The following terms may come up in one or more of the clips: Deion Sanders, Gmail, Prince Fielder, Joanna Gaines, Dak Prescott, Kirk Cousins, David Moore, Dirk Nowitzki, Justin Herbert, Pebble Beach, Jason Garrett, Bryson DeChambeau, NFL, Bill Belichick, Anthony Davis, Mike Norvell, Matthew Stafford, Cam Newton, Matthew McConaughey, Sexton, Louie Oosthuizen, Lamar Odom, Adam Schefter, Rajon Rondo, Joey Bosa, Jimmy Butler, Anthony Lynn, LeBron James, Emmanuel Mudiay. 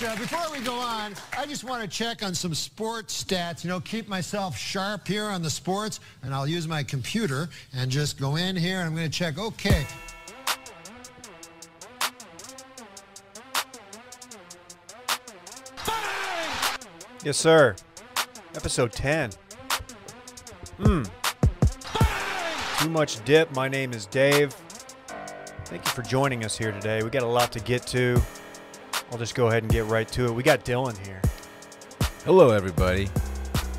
Before we go on, I just want to check on some sports stats, you know, keep myself sharp here on the sports, and I'll use my computer and just go in here, and I'm going to check, okay. Yes, sir. Episode 10. Too much dip. My name is Dave. Thank you for joining us here today. We got a lot to get to. I'll just go ahead and get right to it. We got Dylan here. Hello, everybody.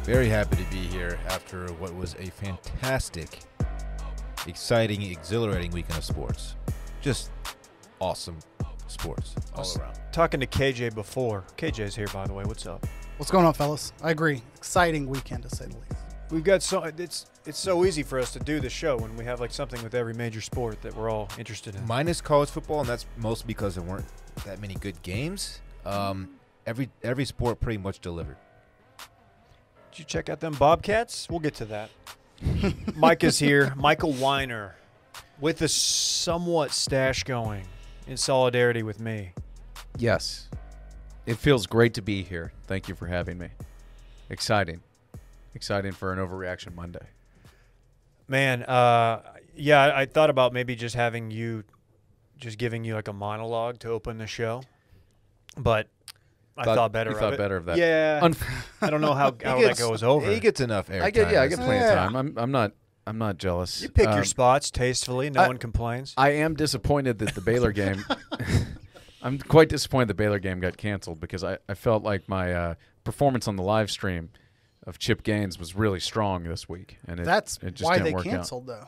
Very happy to be here after what was a fantastic, exciting, exhilarating weekend of sports. Just awesome sports all around. Talking to KJ before. KJ's here, by the way. What's up? What's going on, fellas? I agree. Exciting weekend, to say the least. We've got it's so easy for us to do the show when we have like something with every major sport that we're all interested in. Minus college football, and that's mostly because there weren't that many good games. Every sport pretty much delivered. Did you check out them Bobcats? We'll get to that. Mike is here. Michael Weiner, with a somewhat stash going in solidarity with me. Yes. It feels great to be here. Thank you for having me. Exciting. Exciting for an Overreaction Monday. Man, yeah, I thought about maybe just having you, just giving you like a monologue to open the show, but I thought better of that. Yeah. I don't know how that goes over. He gets enough air time. Yeah, I get plenty of time. I'm not jealous. You pick your spots tastefully. No one complains. I am disappointed that the Baylor game – I'm quite disappointed the Baylor game got canceled because I felt like my performance on the live stream of Chip Gaines was really strong this week, and it just didn't work out. That's why they canceled, though.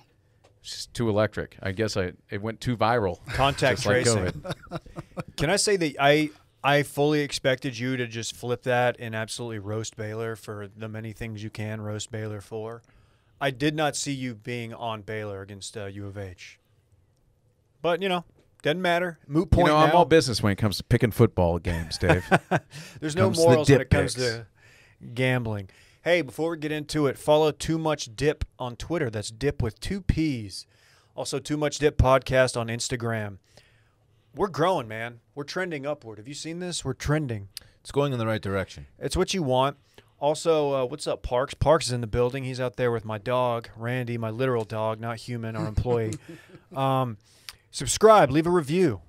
It's just too electric. I guess it went too viral. Contact tracing. Like can I say that I fully expected you to just flip that and absolutely roast Baylor for the many things you can roast Baylor for. I did not see you being on Baylor against U of H, but you know. Doesn't matter. Moot point. You know, I'm all business when it comes to picking football games, Dave. There's no morals when it comes to gambling. Hey, before we get into it, follow Too Much Dip on Twitter. That's Dip with two P's. Also, Too Much Dip podcast on Instagram. We're growing, man. We're trending upward. Have you seen this? We're trending. It's going in the right direction. It's what you want. Also, what's up, Parks? Parks is in the building. He's out there with my dog, Randy, my literal dog, not human, our employee. Subscribe, leave a review.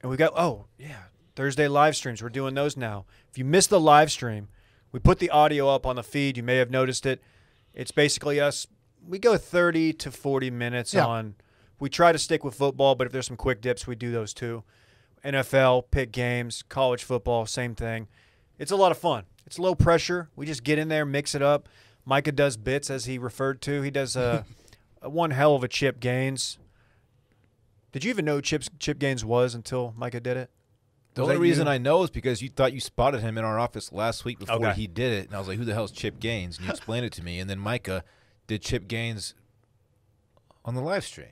And we got, oh, yeah, Thursday live streams. We're doing those now. If you missed the live stream, we put the audio up on the feed. You may have noticed it. It's basically us. We go 30 to 40 minutes on. We try to stick with football, but if there's some quick dips, we do those too. NFL, pick games, college football, same thing. It's a lot of fun. It's low pressure. We just get in there, mix it up. Micah does bits, as he referred to. He does one hell of a Chip Gaines. Did you even know Chip Gaines was until Micah did it? The only reason I know is because you thought you spotted him in our office last week before he did it, and I was like, who the hell is Chip Gaines? And you explained it to me, and then Micah did Chip Gaines on the live stream.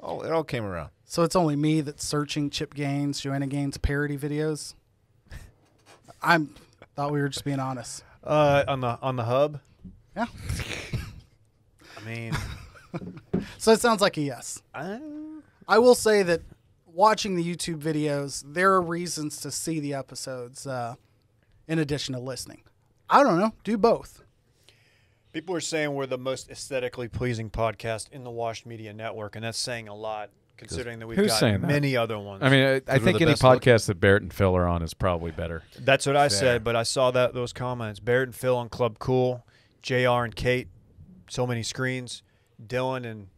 Oh, it all came around. So it's only me that's searching Chip Gaines, Joanna Gaines parody videos? I thought we were just being honest. On the hub? Yeah. I mean. So it sounds like a yes. I will say that watching the YouTube videos, there are reasons to see the episodes in addition to listening. I don't know. Do both. People are saying we're the most aesthetically pleasing podcast in the Washed Media Network, and that's saying a lot considering that we've got many other ones. I mean, I think any podcast that Barrett and Phil are on is probably better. That's what I said, but I saw those comments. Barrett and Phil on Club Cool, JR and Kate, so many screens, Dylan and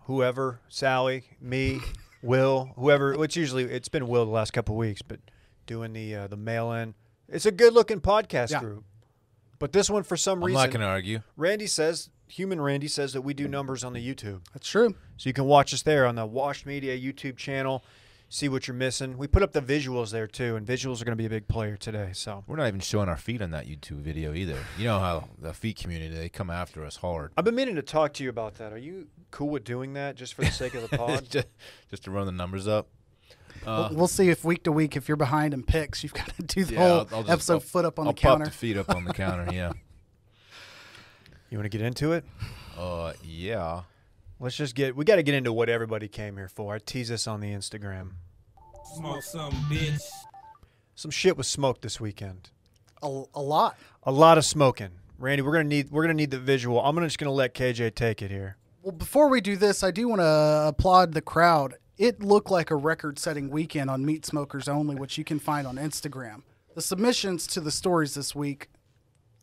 whoever, Sally, me, Will, whoever. Which usually it's been Will the last couple of weeks, but doing the mail in. It's a good looking podcast group, but this one for some reason. I'm not going to argue. Randy says that we do numbers on the YouTube. That's true. So you can watch us there on the Washed Media YouTube channel. See what you're missing. We put up the visuals there too, and visuals are going to be a big player today. So we're not even showing our feet on that YouTube video either. You know how the feet community—they come after us hard. I've been meaning to talk to you about that. Are you cool with doing that just for the sake of the pod? just to run the numbers up. We'll see if week to week, if you're behind in picks, you've got to do the whole episode foot up on the counter. Pop the feet up on the counter. Yeah. You want to get into it? Yeah. Let's just we got to get into what everybody came here for. I tease this on the Instagram. Smoke some, bitch. some shit was smoked this weekend. A lot. A lot of smoking. Randy, we're gonna need the visual. I'm just gonna let KJ take it here. Well, before we do this, I do want to applaud the crowd. It looked like a record-setting weekend on Meat Smokers Only, which you can find on Instagram. The submissions to the stories this week,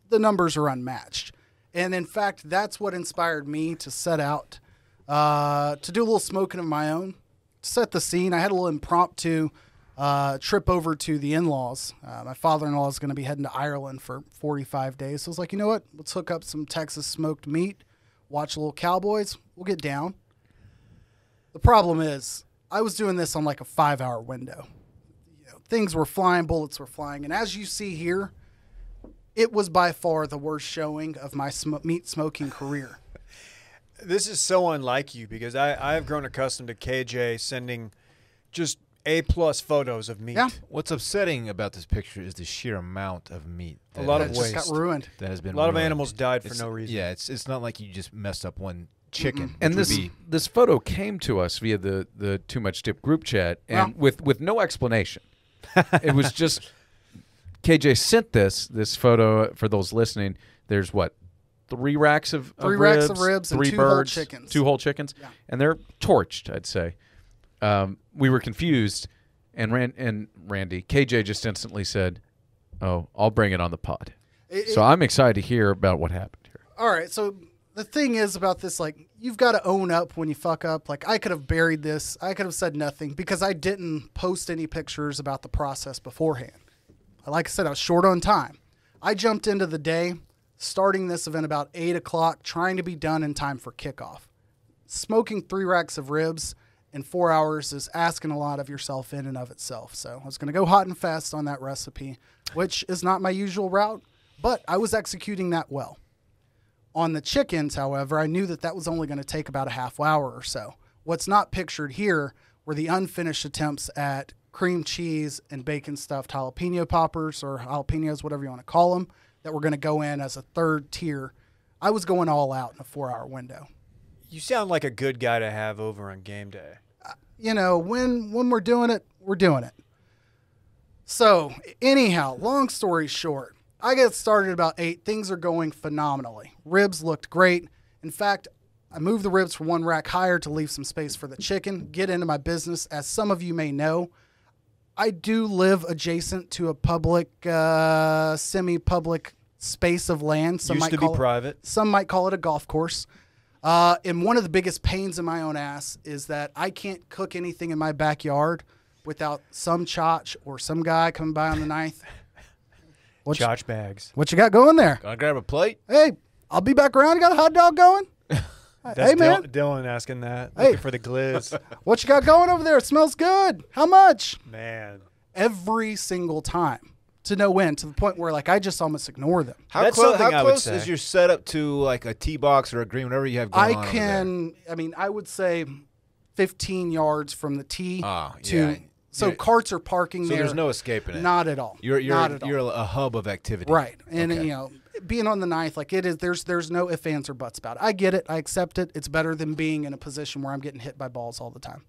the numbers are unmatched. And, in fact, that's what inspired me to set out to do a little smoking of my own, to set the scene. I had a little impromptu trip over to the in-laws. My father-in-law is going to be heading to Ireland for 45 days. So I was like, you know what? Let's hook up some Texas smoked meat, watch a little Cowboys. We'll get down. The problem is, I was doing this on like a 5-hour window. You know, things were flying, bullets were flying. And as you see here, it was by far the worst showing of my meat smoking career. This is so unlike you because I've grown accustomed to KJ sending just A-plus photos of meat. Yeah. What's upsetting about this picture is the sheer amount of meat. A lot of waste. Just got ruined. That has been a lot ruined. Of animals died for no reason. Yeah, it's not like you just messed up one chicken. And this photo came to us via the Too Much Dip group chat and with no explanation. It was just KJ sent this photo. For those listening, there's what, 3 racks of ribs, 3 birds, two whole chickens, yeah. And they're torched, I'd say. We were confused, and KJ just instantly said, "Oh, I'll bring it on the pod." So I'm excited to hear about what happened here. All right, so the thing is about this, like, you've got to own up when you fuck up. Like, I could have buried this. I could have said nothing because I didn't post any pictures about the process beforehand. Like I said, I was short on time. I jumped into the day, starting this event about 8 o'clock, trying to be done in time for kickoff. Smoking 3 racks of ribs in 4 hours is asking a lot of yourself in and of itself. So I was going to go hot and fast on that recipe, which is not my usual route, but I was executing that well. On the chickens, however, I knew that was only going to take about a half hour or so. What's not pictured here were the unfinished attempts at cream cheese and bacon stuffed jalapeno poppers or jalapenos, whatever you want to call them, that were going to go in as a third tier. I was going all out in a 4-hour window. You sound like a good guy to have over on game day. You know, when we're doing it, we're doing it. So anyhow, long story short, I got started about 8. Things are going phenomenally. Ribs looked great. In fact, I moved the ribs from 1 rack higher to leave some space for the chicken. Get into my business. As some of you may know, I do live adjacent to a public, semi-public space of land. Some might call it private. Some might call it a golf course. And one of the biggest pains in my own ass is that I can't cook anything in my backyard without some chotch or some guy coming by on the ninth. Chotch bags. What you got going there? Gonna grab a plate. Hey, I'll be back around. You got a hot dog going? That's hey, man. Dylan asking that. Hey. Looking for the glizz. What you got going over there? It smells good. How much? Man. Every single time. To no end. To the point where, like, I just almost ignore them. How close is your setup to, like, a tee box or a green, whatever you have going on? I would say 15 yards from the tee to... Yeah. So carts are parking there. So there's no escaping it. Not at all. You're a hub of activity. Right. And, you know, being on the ninth, like it is, there's no ifs, ands, or buts about it. I get it. I accept it. It's better than being in a position where I'm getting hit by balls all the time.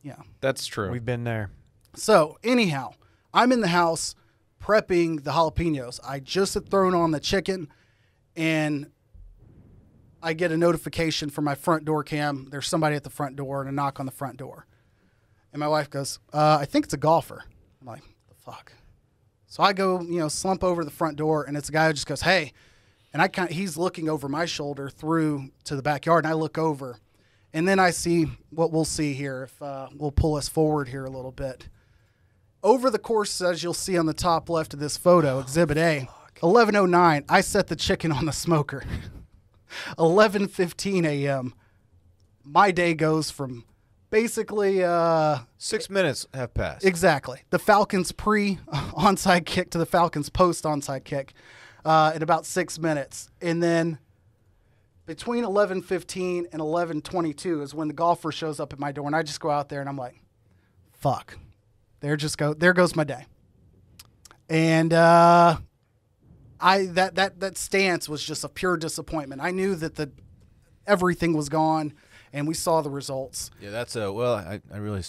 Yeah. That's true. We've been there. So anyhow, I'm in the house prepping the jalapenos. I just had thrown on the chicken, and I get a notification from my front door cam. There's somebody at the front door and a knock on the front door. And my wife goes, I think it's a golfer. I'm like, the fuck? So I go, you know, slump over the front door, and it's a guy who just goes, hey. And he's looking over my shoulder through to the backyard, and I look over. And then I see what we'll see here, if we'll pull us forward here a little bit. Over the course, as you'll see on the top left of this photo, Exhibit A, 11:09, I set the chicken on the smoker. 11:15 a.m., my day goes from... Basically, 6 minutes have passed. Exactly. The Falcons pre-onside kick to the Falcons post-onside kick in about 6 minutes. And then between 11:15 and 11:22 is when the golfer shows up at my door, and I just go out there, and I'm like, fuck. There goes my day. And that stance was just a pure disappointment. I knew that everything was gone. And we saw the results. Yeah, that's I really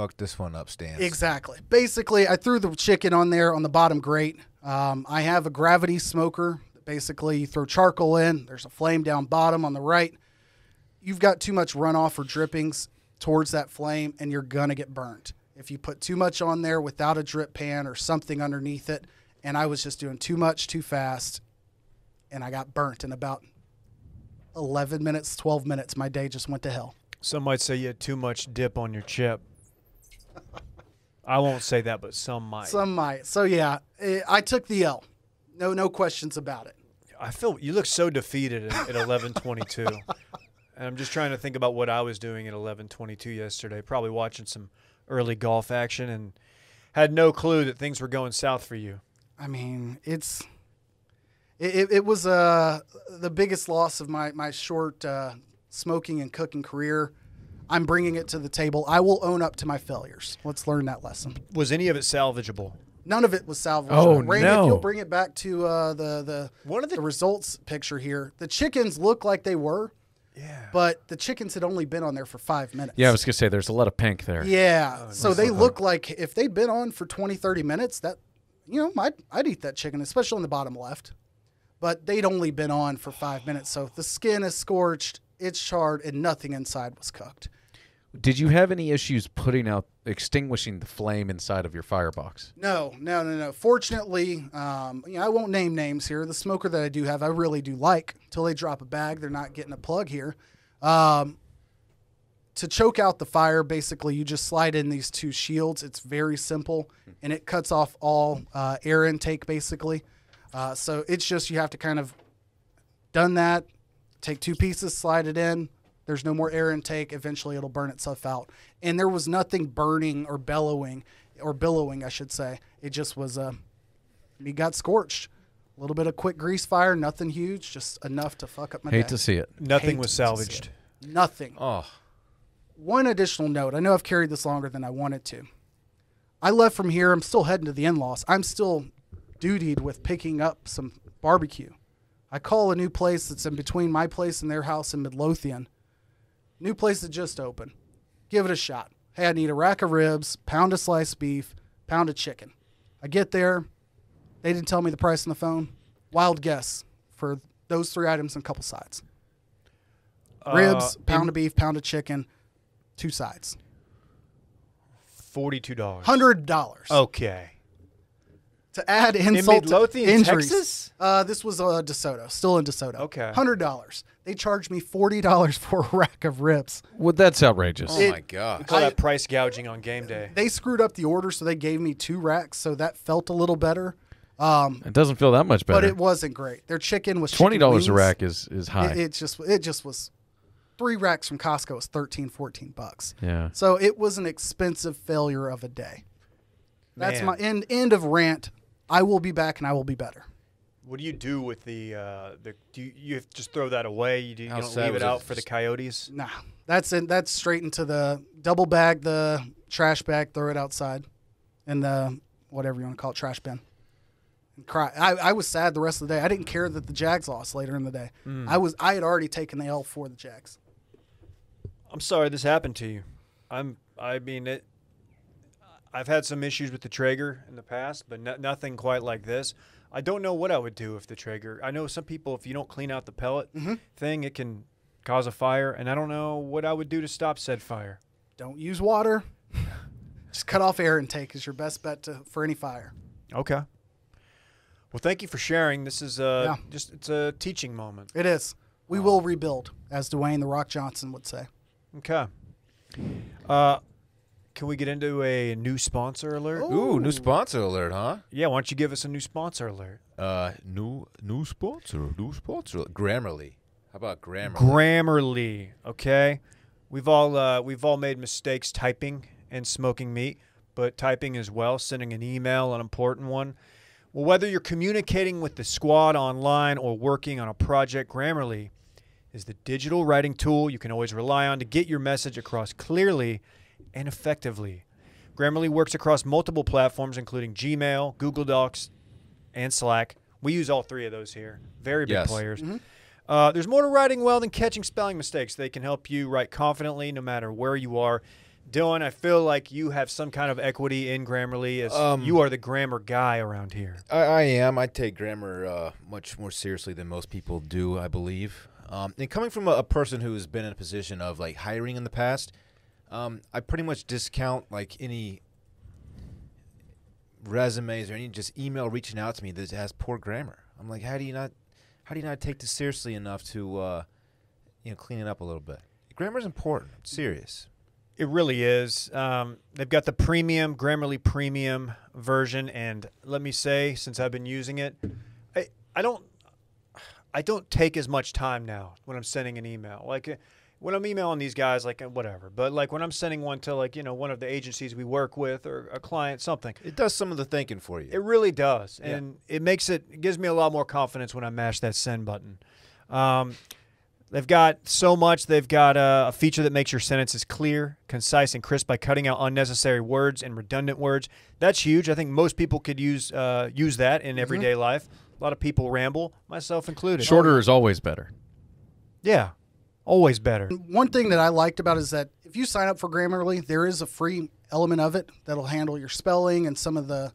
fuck this one up stance. Exactly. Basically, I threw the chicken on there on the bottom grate. I have a gravity smoker. Basically, you throw charcoal in. There's a flame down bottom on the right. You've got too much runoff or drippings towards that flame, and you're going to get burnt. If you put too much on there without a drip pan or something underneath it, and I was just doing too much too fast, and I got burnt in about 11 minutes, 12 minutes. My day just went to hell. Some might say you had too much dip on your chip. I won't say that, but some might. Some might. So, yeah, I took the L. No questions about it. I feel you look so defeated at 11:22. And I'm just trying to think about what I was doing at 11:22 yesterday, probably watching some early golf action and had no clue that things were going south for you. I mean, it was the biggest loss of my short smoking and cooking career. I'm bringing it to the table. I will own up to my failures. Let's learn that lesson. Was any of it salvageable? None of it was salvageable. Oh, Randy, no. If you'll bring it back to the results picture here, the chickens looked like they were. Yeah. But the chickens had only been on there for 5 minutes. Yeah, I was going to say there's a lot of pink there. Yeah. Oh, nice. So they look like if they'd been on for 20, 30 minutes, that, you know, I'd eat that chicken, especially on the bottom left. But they'd only been on for 5 minutes. So the skin is scorched, it's charred, and nothing inside was cooked. Did you have any issues extinguishing the flame inside of your firebox? No. Fortunately, you know, I won't name names here. The smoker that I do have, I really do like. Until they drop a bag, they're not getting a plug here. To choke out the fire, basically, you just slide in these two shields. It's very simple, and it cuts off all air intake, basically. So it's just you have to kind of done that, take two pieces, slide it in. There's no more air intake. Eventually, it'll burn itself out. And there was nothing burning or billowing, I should say. It just was it got scorched. A little bit of quick grease fire, nothing huge, just enough to fuck up my day. Hate to see it. Nothing was salvaged. Nothing. Oh. One additional note. I know I've carried this longer than I wanted to. I left from here. I'm still heading to the in-laws. I'm still dutied with picking up some barbecue. I call a new place that's in between my place and their house in Midlothian. New place that just opened. Give it a shot. Hey, I need a rack of ribs, pound of sliced beef, pound of chicken. I get there. They didn't tell me the price on the phone. Wild guess for those three items and a couple sides. Ribs, pound of beef, pound of chicken, two sides. $42. $100. Okay. To add insult to injuries, this was DeSoto, still in DeSoto. Okay, $100. They charged me $40 for a rack of ribs. Well, that's outrageous. Oh my god! We call that price gouging on game day. They screwed up the order, so they gave me two racks. So that felt a little better. It doesn't feel that much better, but it wasn't great. Their chicken was $20 a rack is high. It just was. Three racks from Costco was $13, $14. Yeah. So it was an expensive failure of a day. Man. That's my end of rant. I will be back, and I will be better. What do you do with the? Do you just throw that away? You don't leave it out for the coyotes? Nah, that's in. That's straight into the double bag, the trash bag, throw it outside, and the whatever you want to call it, trash bin. And cry. I was sad the rest of the day. I didn't care that the Jags lost later in the day. I had already taken the L for the Jags. I'm sorry this happened to you. I mean it. I've had some issues with the Traeger in the past, but nothing quite like this. I don't know what I would do if the Traeger. I know some people, if you don't clean out the pellet thing, it can cause a fire, and I don't know what I would do to stop said fire. Don't use water. Just cut off air intake is your best bet for any fire. Okay. Well, thank you for sharing. This is it's a teaching moment. It is. We will rebuild, as Dwayne "The Rock" Johnson would say. Okay. Can we get into a new sponsor alert? Ooh, new sponsor alert, huh? Yeah, why don't you give us a new sponsor alert? New sponsor. Grammarly. How about Grammarly? Grammarly, okay. We've all made mistakes typing and smoking meat, but typing as well, sending an email, an important one. Well, whether you're communicating with the squad online or working on a project, Grammarly is the digital writing tool you can always rely on to get your message across clearly and effectively. Grammarly works across multiple platforms, including Gmail, Google Docs, and Slack. We use all three of those here. Very big players. There's more to writing well than catching spelling mistakes. They can help you write confidently no matter where you are. Dylan, I feel like you have some kind of equity in Grammarly, as you are the grammar guy around here. I am. I take grammar much more seriously than most people do, I believe. And coming from a person who has been in a position of like hiring in the past, I pretty much discount like any resumes or any just email reaching out to me that has poor grammar. I'm like, how do you not take this seriously enough to you know, clean it up a little bit? Grammar is important. It's serious. It really is. They've got the premium, Grammarly premium version, and let me say, since I've been using it, I don't take as much time now when I'm sending an email. Like when I'm emailing these guys, like whatever. But like when I'm sending one to like, you know, one of the agencies we work with or a client, something. It does some of the thinking for you. It really does. Yeah. And it gives me a lot more confidence when I mash that send button. They've got so much. They've got a feature that makes your sentences clear, concise, and crisp by cutting out unnecessary words and redundant words. That's huge. I think most people could use that in everyday life. A lot of people ramble, myself included. Shorter is always better. Yeah, always better. One thing that I liked about it is that if you sign up for Grammarly, there is a free element of it that'll handle your spelling and some of the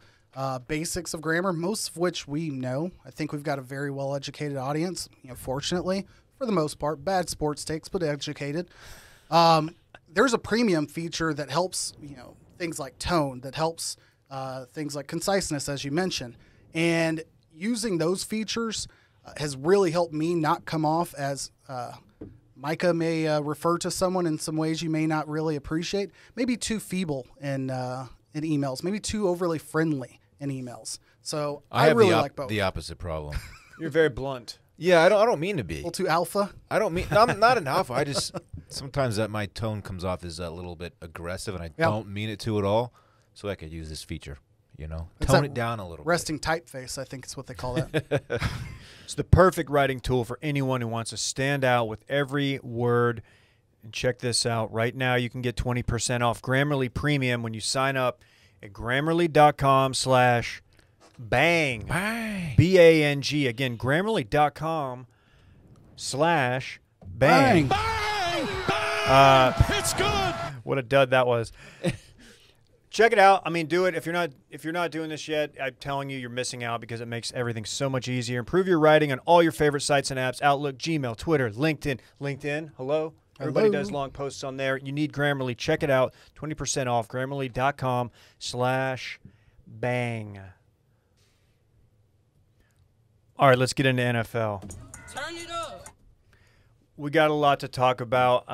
basics of grammar, most of which we know. I think we've got a very well-educated audience, you know, fortunately. For the most part, bad sports takes, but educated. There's a premium feature that helps, you know, things like tone, that helps things like conciseness, as you mentioned. And using those features has really helped me not come off as Micah may refer to someone in some ways you may not really appreciate. Maybe too feeble in emails. Maybe too overly friendly in emails. So I really like both. The opposite problem. You're very blunt. Yeah, I don't mean to be. A little too alpha? I don't mean – I'm not an alpha. I just – sometimes that my tone comes off as a little bit aggressive, and I don't mean it to at all, so I could use this feature, you know. Tone it down a little bit. Resting typeface, I think is what they call that. It's the perfect writing tool for anyone who wants to stand out with every word. And check this out. Right now you can get 20% off Grammarly Premium when you sign up at Grammarly.com/Bang. B-A-N-G. Again, Grammarly.com/bang. Bang! Bang! It's good. What a dud that was. Check it out. I mean, do it. If you're not doing this yet, I'm telling you, you're missing out because it makes everything so much easier. Improve your writing on all your favorite sites and apps: Outlook, Gmail, Twitter, LinkedIn. LinkedIn, hello. Everybody does long posts on there. You need Grammarly. Check it out. 20% off. Grammarly.com/bang. All right, let's get into NFL. Turn it up. We got a lot to talk about.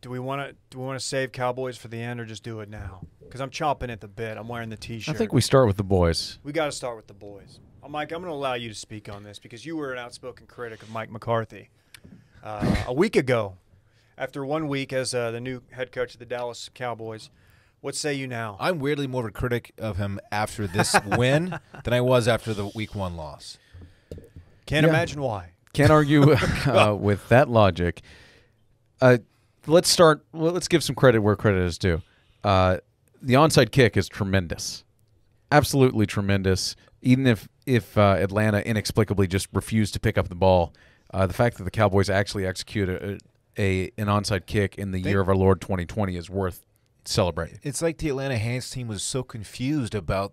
Do we want to save Cowboys for the end, or just do it now? Because I'm chomping at the bit. I'm wearing the T-shirt. I think we start with the boys. We got to start with the boys. Mike, I'm going to allow you to speak on this because you were an outspoken critic of Mike McCarthy a week ago. After 1 week as the new head coach of the Dallas Cowboys. What say you now? I'm weirdly more of a critic of him after this win than I was after the Week 1 loss. Can't imagine why. Can't argue with that logic. Let's start. Well, let's give some credit where credit is due. The onside kick is tremendous, absolutely tremendous. Even if Atlanta inexplicably just refused to pick up the ball, the fact that the Cowboys actually execute an onside kick in the year of our Lord 2020 is worth celebrating. It's like the Atlanta Hines team was so confused about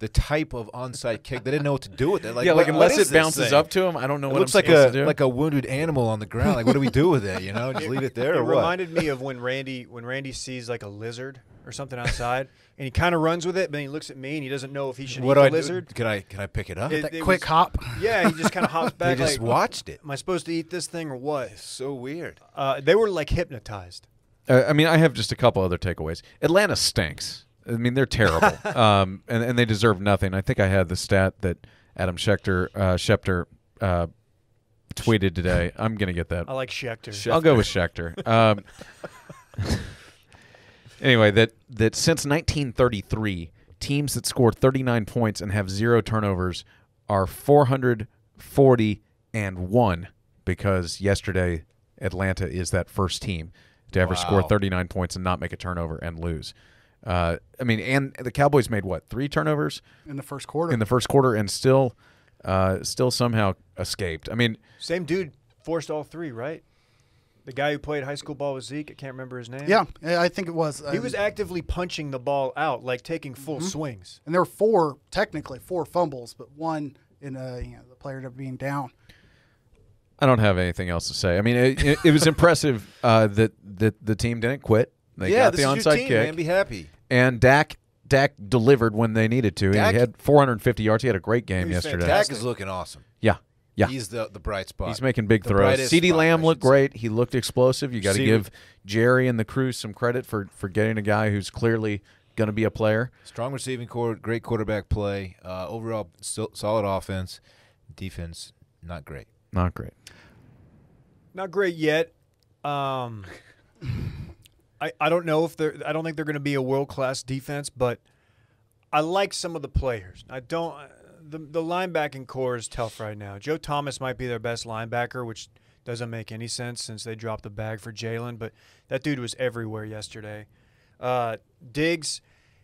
the type of onside kick. They didn't know what to do with it. Like, yeah, like unless it bounces up to him, I don't know what I'm supposed to do. It looks like a wounded animal on the ground. Like, what do we do with it? You know, just leave it there. It reminded me of when Randy sees like a lizard or something outside, and he kind of runs with it, but he looks at me and he doesn't know if he should eat the lizard. Can I pick it up? That quick hop. Yeah, he just kind of hops back. They just like, watched it. Am I supposed to eat this thing or what? It's so weird. They were like hypnotized. I mean, I have just a couple other takeaways. Atlanta stinks. I mean, they're terrible, and they deserve nothing. I think I had the stat that Adam Schefter tweeted today. I'm going to get that. I like Schefter. I'll go with Schefter. Anyway, that since 1933, teams that score 39 points and have 0 turnovers are 440-1 because yesterday Atlanta is that first team to ever score 39 points and not make a turnover and lose. I mean, and the Cowboys made, what, 3 turnovers? In the first quarter. In the first quarter and still somehow escaped. I mean – same dude forced all 3, right? The guy who played high school ball with Zeke, I can't remember his name. Yeah, I think it was. He was actively punching the ball out, like taking full swings. And there were technically four fumbles, but one in the player being down. I don't have anything else to say. I mean, it was impressive that the team didn't quit. They got the onside kick. Man, be happy. And Dak delivered when they needed to. Dak, he had 450 yards. He had a great game yesterday. Dak is looking awesome. Yeah. Yeah. He's the bright spot. He's making big throws. CeeDee Lamb looked great. He looked explosive. You got to give Jerry and the crew some credit for getting a guy who's clearly going to be a player. Strong receiving core, great quarterback play. Overall, solid offense. Defense, not great. Not great. Not great yet. I don't know if they're – I don't think they're going to be a world-class defense, but I like some of the players. I don't – The linebacking core is tough right now. Joe Thomas might be their best linebacker, which doesn't make any sense since they dropped the bag for Jalen, but that dude was everywhere yesterday. Diggs,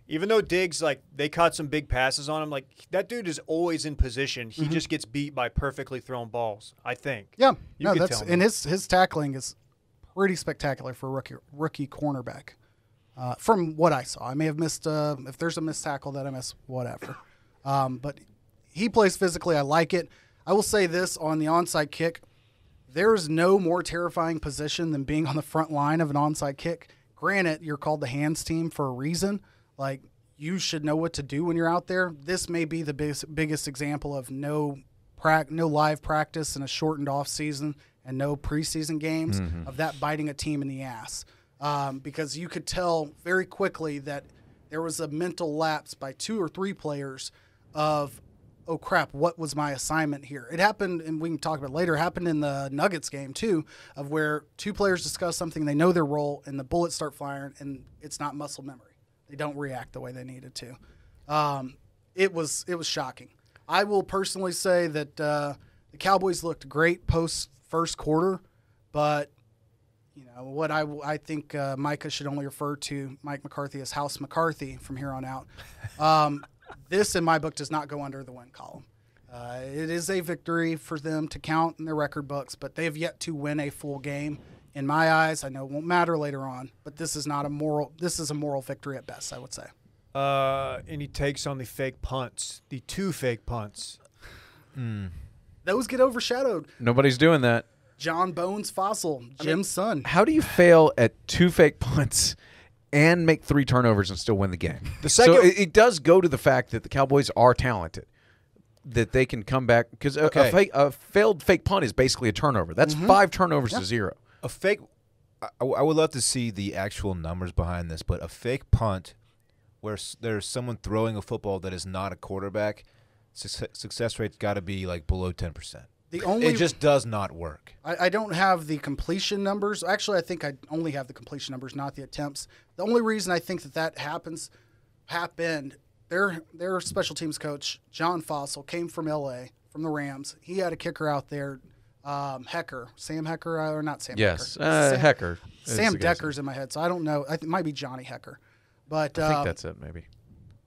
even though Diggs, like, they caught some big passes on him, like, that dude is always in position. He just gets beat by perfectly thrown balls, I think. Yeah. And his tackling is pretty spectacular for a rookie cornerback from what I saw. I may have missed if there's a missed tackle that I missed, whatever. But – he plays physically. I like it. I will say this on the onside kick. There is no more terrifying position than being on the front line of an onside kick. Granted, you're called the hands team for a reason. Like, you should know what to do when you're out there. This may be the biggest example of no live practice in a shortened off season and no preseason games of that biting a team in the ass. Because you could tell very quickly that there was a mental lapse by two or three players of – oh, crap, what was my assignment here? It happened, and we can talk about it later, happened in the Nuggets game, too, of where two players discuss something, they know their role, and the bullets start firing, and it's not muscle memory. They don't react the way they needed to. It was shocking. I will personally say that the Cowboys looked great post-first quarter, but you know what I think Micah should only refer to Mike McCarthy as House McCarthy from here on out. This, in my book, does not go under the win column. It is a victory for them to count in their record books, but they have yet to win a full game. In my eyes, I know it won't matter later on, but this is not a moral. This is a moral victory at best, I would say. Any takes on the fake punts? The two fake punts. Those get overshadowed. Nobody's doing that. John Bones Fassel, Jim's son. How do you fail at two fake punts and make three turnovers and still win the game? So it does go to the fact that the Cowboys are talented, that they can come back. Because a failed fake punt is basically a turnover. That's five turnovers to zero. A fake – I would love to see the actual numbers behind this, but a fake punt where there's someone throwing a football that is not a quarterback, success rate's got to be like below 10%. It just does not work. I don't have the completion numbers. Actually, I think I only have the completion numbers, not the attempts. The only reason I think that happened, their special teams coach, John Fassel, came from L.A., from the Rams. He had a kicker out there, Hekker. Sam Hekker, or not Sam Hekker. Yes, Hekker. Sam Decker's in my head, so I don't know. It might be Johnny Hekker. But, I think that's it, maybe.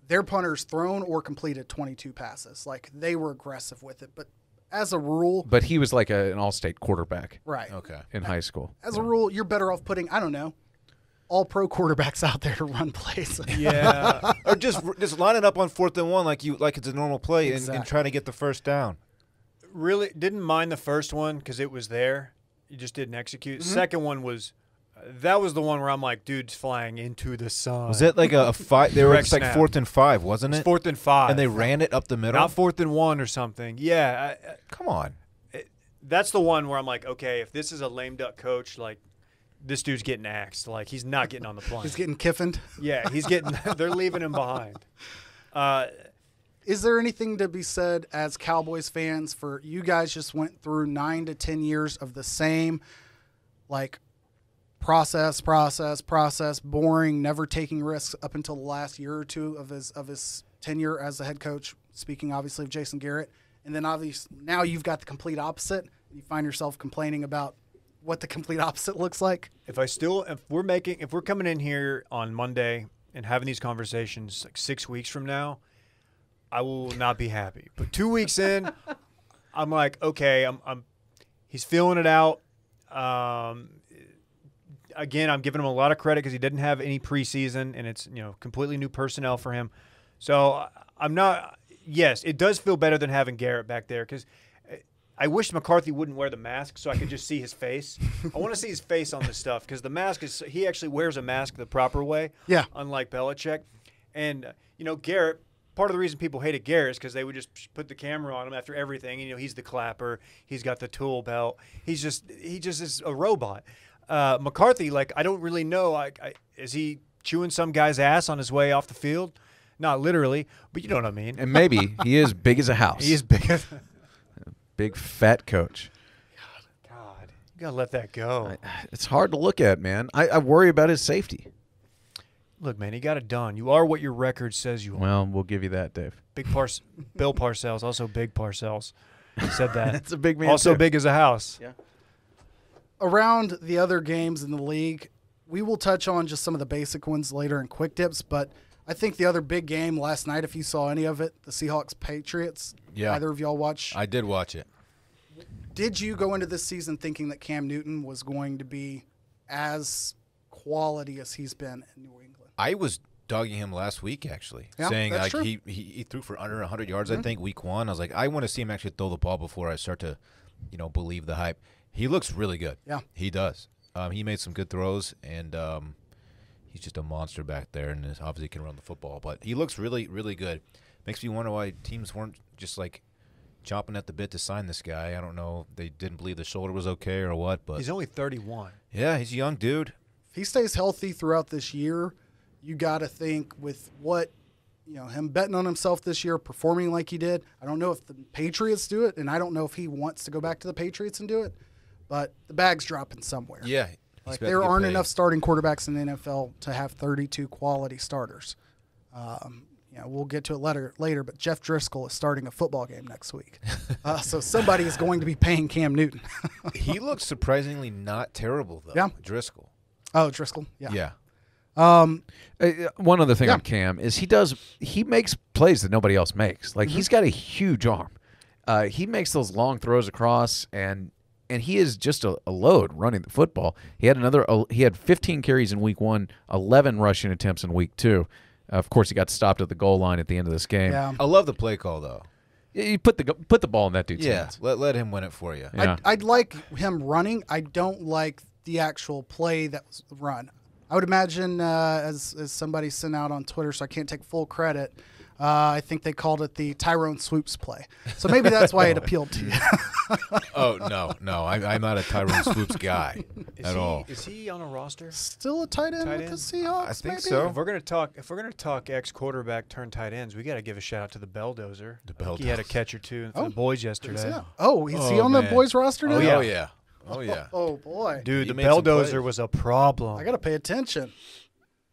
Their punters thrown or completed 22 passes. Like, they were aggressive with it, but as a rule. But he was like an all-state quarterback. Right. Okay. In high school. As a rule, you're better off putting, I don't know, all-pro quarterbacks out there to run plays. Yeah. Or just line it up on 4th and 1 like it's a normal play and try to get the first down. Really didn't mind the first one because it was there. You just didn't execute. Second one was that was the one where I'm like, dude's flying into the sun. Was it like a five? They were just like 4th and 5, wasn't it? It was 4th and 5. And they ran it up the middle? Not 4th and 1 or something. Yeah. Come on. That's the one where I'm like, okay, if this is a lame duck coach, like, this dude's getting axed. Like, he's not getting on the plane. He's getting kiffined? Yeah, he's getting – they're leaving him behind. Is there anything to be said as Cowboys fans for you guys just went through 9 to 10 years of the same, like – process, boring, never taking risks up until the last year or two of his tenure as the head coach, speaking obviously of Jason Garrett. And then obviously now you've got the complete opposite. You find yourself complaining about what the complete opposite looks like. If we're coming in here on Monday and having these conversations like 6 weeks from now, I will not be happy. But 2 weeks in, I'm like, okay, he's feeling it out. again, I'm giving him a lot of credit because he didn't have any preseason, and it's, you know, completely new personnel for him. So I'm not – yes, it does feel better than having Garrett back there because I wish McCarthy wouldn't wear the mask so I could just see his face. I want to see his face on this stuff because the mask is – he actually wears a mask the proper way, yeah, unlike Belichick. And, you know, Garrett – part of the reason people hated Garrett is because they would just put the camera on him after everything. And, you know, he's the clapper. He's got the tool belt. He's just – he just is a robot. McCarthy, like, I don't really know. Is he chewing some guy's ass on his way off the field? Not literally, but you know what I mean. And maybe he is big as a house. He is big as a big fat coach. God, you got to let that go. It's hard to look at, man. I worry about his safety. Look, man, he got it done. You are what your record says you are. Well, we'll give you that, Dave. Bill Parcells, also Big Parcells, said that. That's a big man, also too. Big as a house. Yeah. Around the other games in the league, we will touch on just some of the basic ones later in Quick Dips, but I think the other big game last night, if you saw any of it, the Seahawks-Patriots. Yeah. Either of y'all watch? I did watch it. Did you go into this season thinking that Cam Newton was going to be as quality as he's been in New England? I was dogging him last week, actually, yeah, saying like he threw for under 100 yards, I think, week one. I was like, I want to see him actually throw the ball before I start to, you know, believe the hype. He looks really good. Yeah, he does. He made some good throws, and he's just a monster back there, and obviously can run the football. But he looks really, really good. Makes me wonder why teams weren't just like chomping at the bit to sign this guy. I don't know if they didn't believe the shoulder was okay or what. But he's only 31. Yeah, he's a young dude. If he stays healthy throughout this year, you got to think with what, you know, him betting on himself this year, performing like he did. I don't know if the Patriots do it, and I don't know if he wants to go back to the Patriots and do it, but the bag's dropping somewhere. Yeah. Like there aren't enough starting quarterbacks in the NFL to have 32 quality starters. You know, we'll get to it later, but Jeff Driskel is starting a football game next week. So somebody is going to be paying Cam Newton. He looks surprisingly not terrible, though. Yeah. Driskel. Oh, Driskel. Yeah. Yeah. One other thing on Cam is he makes plays that nobody else makes. Like he's got a huge arm. He makes those long throws across, and he is just a load running the football. He had another. He had 15 carries in week one, 11 rushing attempts in week two. Of course, he got stopped at the goal line at the end of this game. Yeah. I love the play call though. You put the ball in that dude's hands. Let him win it for you. Yeah. I'd like him running. I don't like the actual play that was run. I would imagine, as somebody sent out on Twitter, so I can't take full credit, I think they called it the Tyrone Swoopes play. So maybe that's why it appealed to you. Oh, no. I'm not a Tyrone Swoopes guy at all. Is he on a roster? Still a tight end with the Seahawks, I think maybe? So. If we're gonna talk ex-quarterback turned tight ends, we got to give a shout-out to the Belldozer. He had a catch or two for the boys yesterday. Yeah. Oh, is he on the boys roster now? Oh, yeah. Oh, yeah. Oh, boy. Dude, the Belldozer was a problem. I got to pay attention.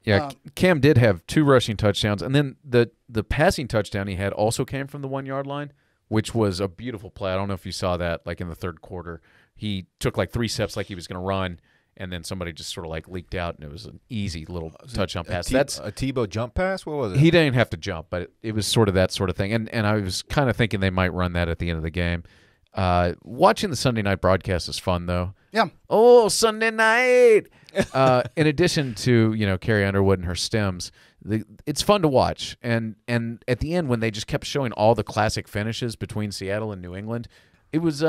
Yeah, Cam did have 2 rushing touchdowns, and then the passing touchdown he had also came from the 1-yard line, which was a beautiful play. I don't know if you saw that, like, in the third quarter. He took, like, 3 steps like he was going to run, and then somebody just sort of, like, leaked out, and it was an easy little touchdown pass. That's a Tebow jump pass? What was it? He didn't have to jump, but it was sort of that sort of thing, and I was kind of thinking they might run that at the end of the game. Watching the Sunday night broadcast is fun, though. Yeah. Oh, Sunday night. In addition to, you know, Carrie Underwood and her stems, it's fun to watch. And at the end, when they just kept showing all the classic finishes between Seattle and New England, it was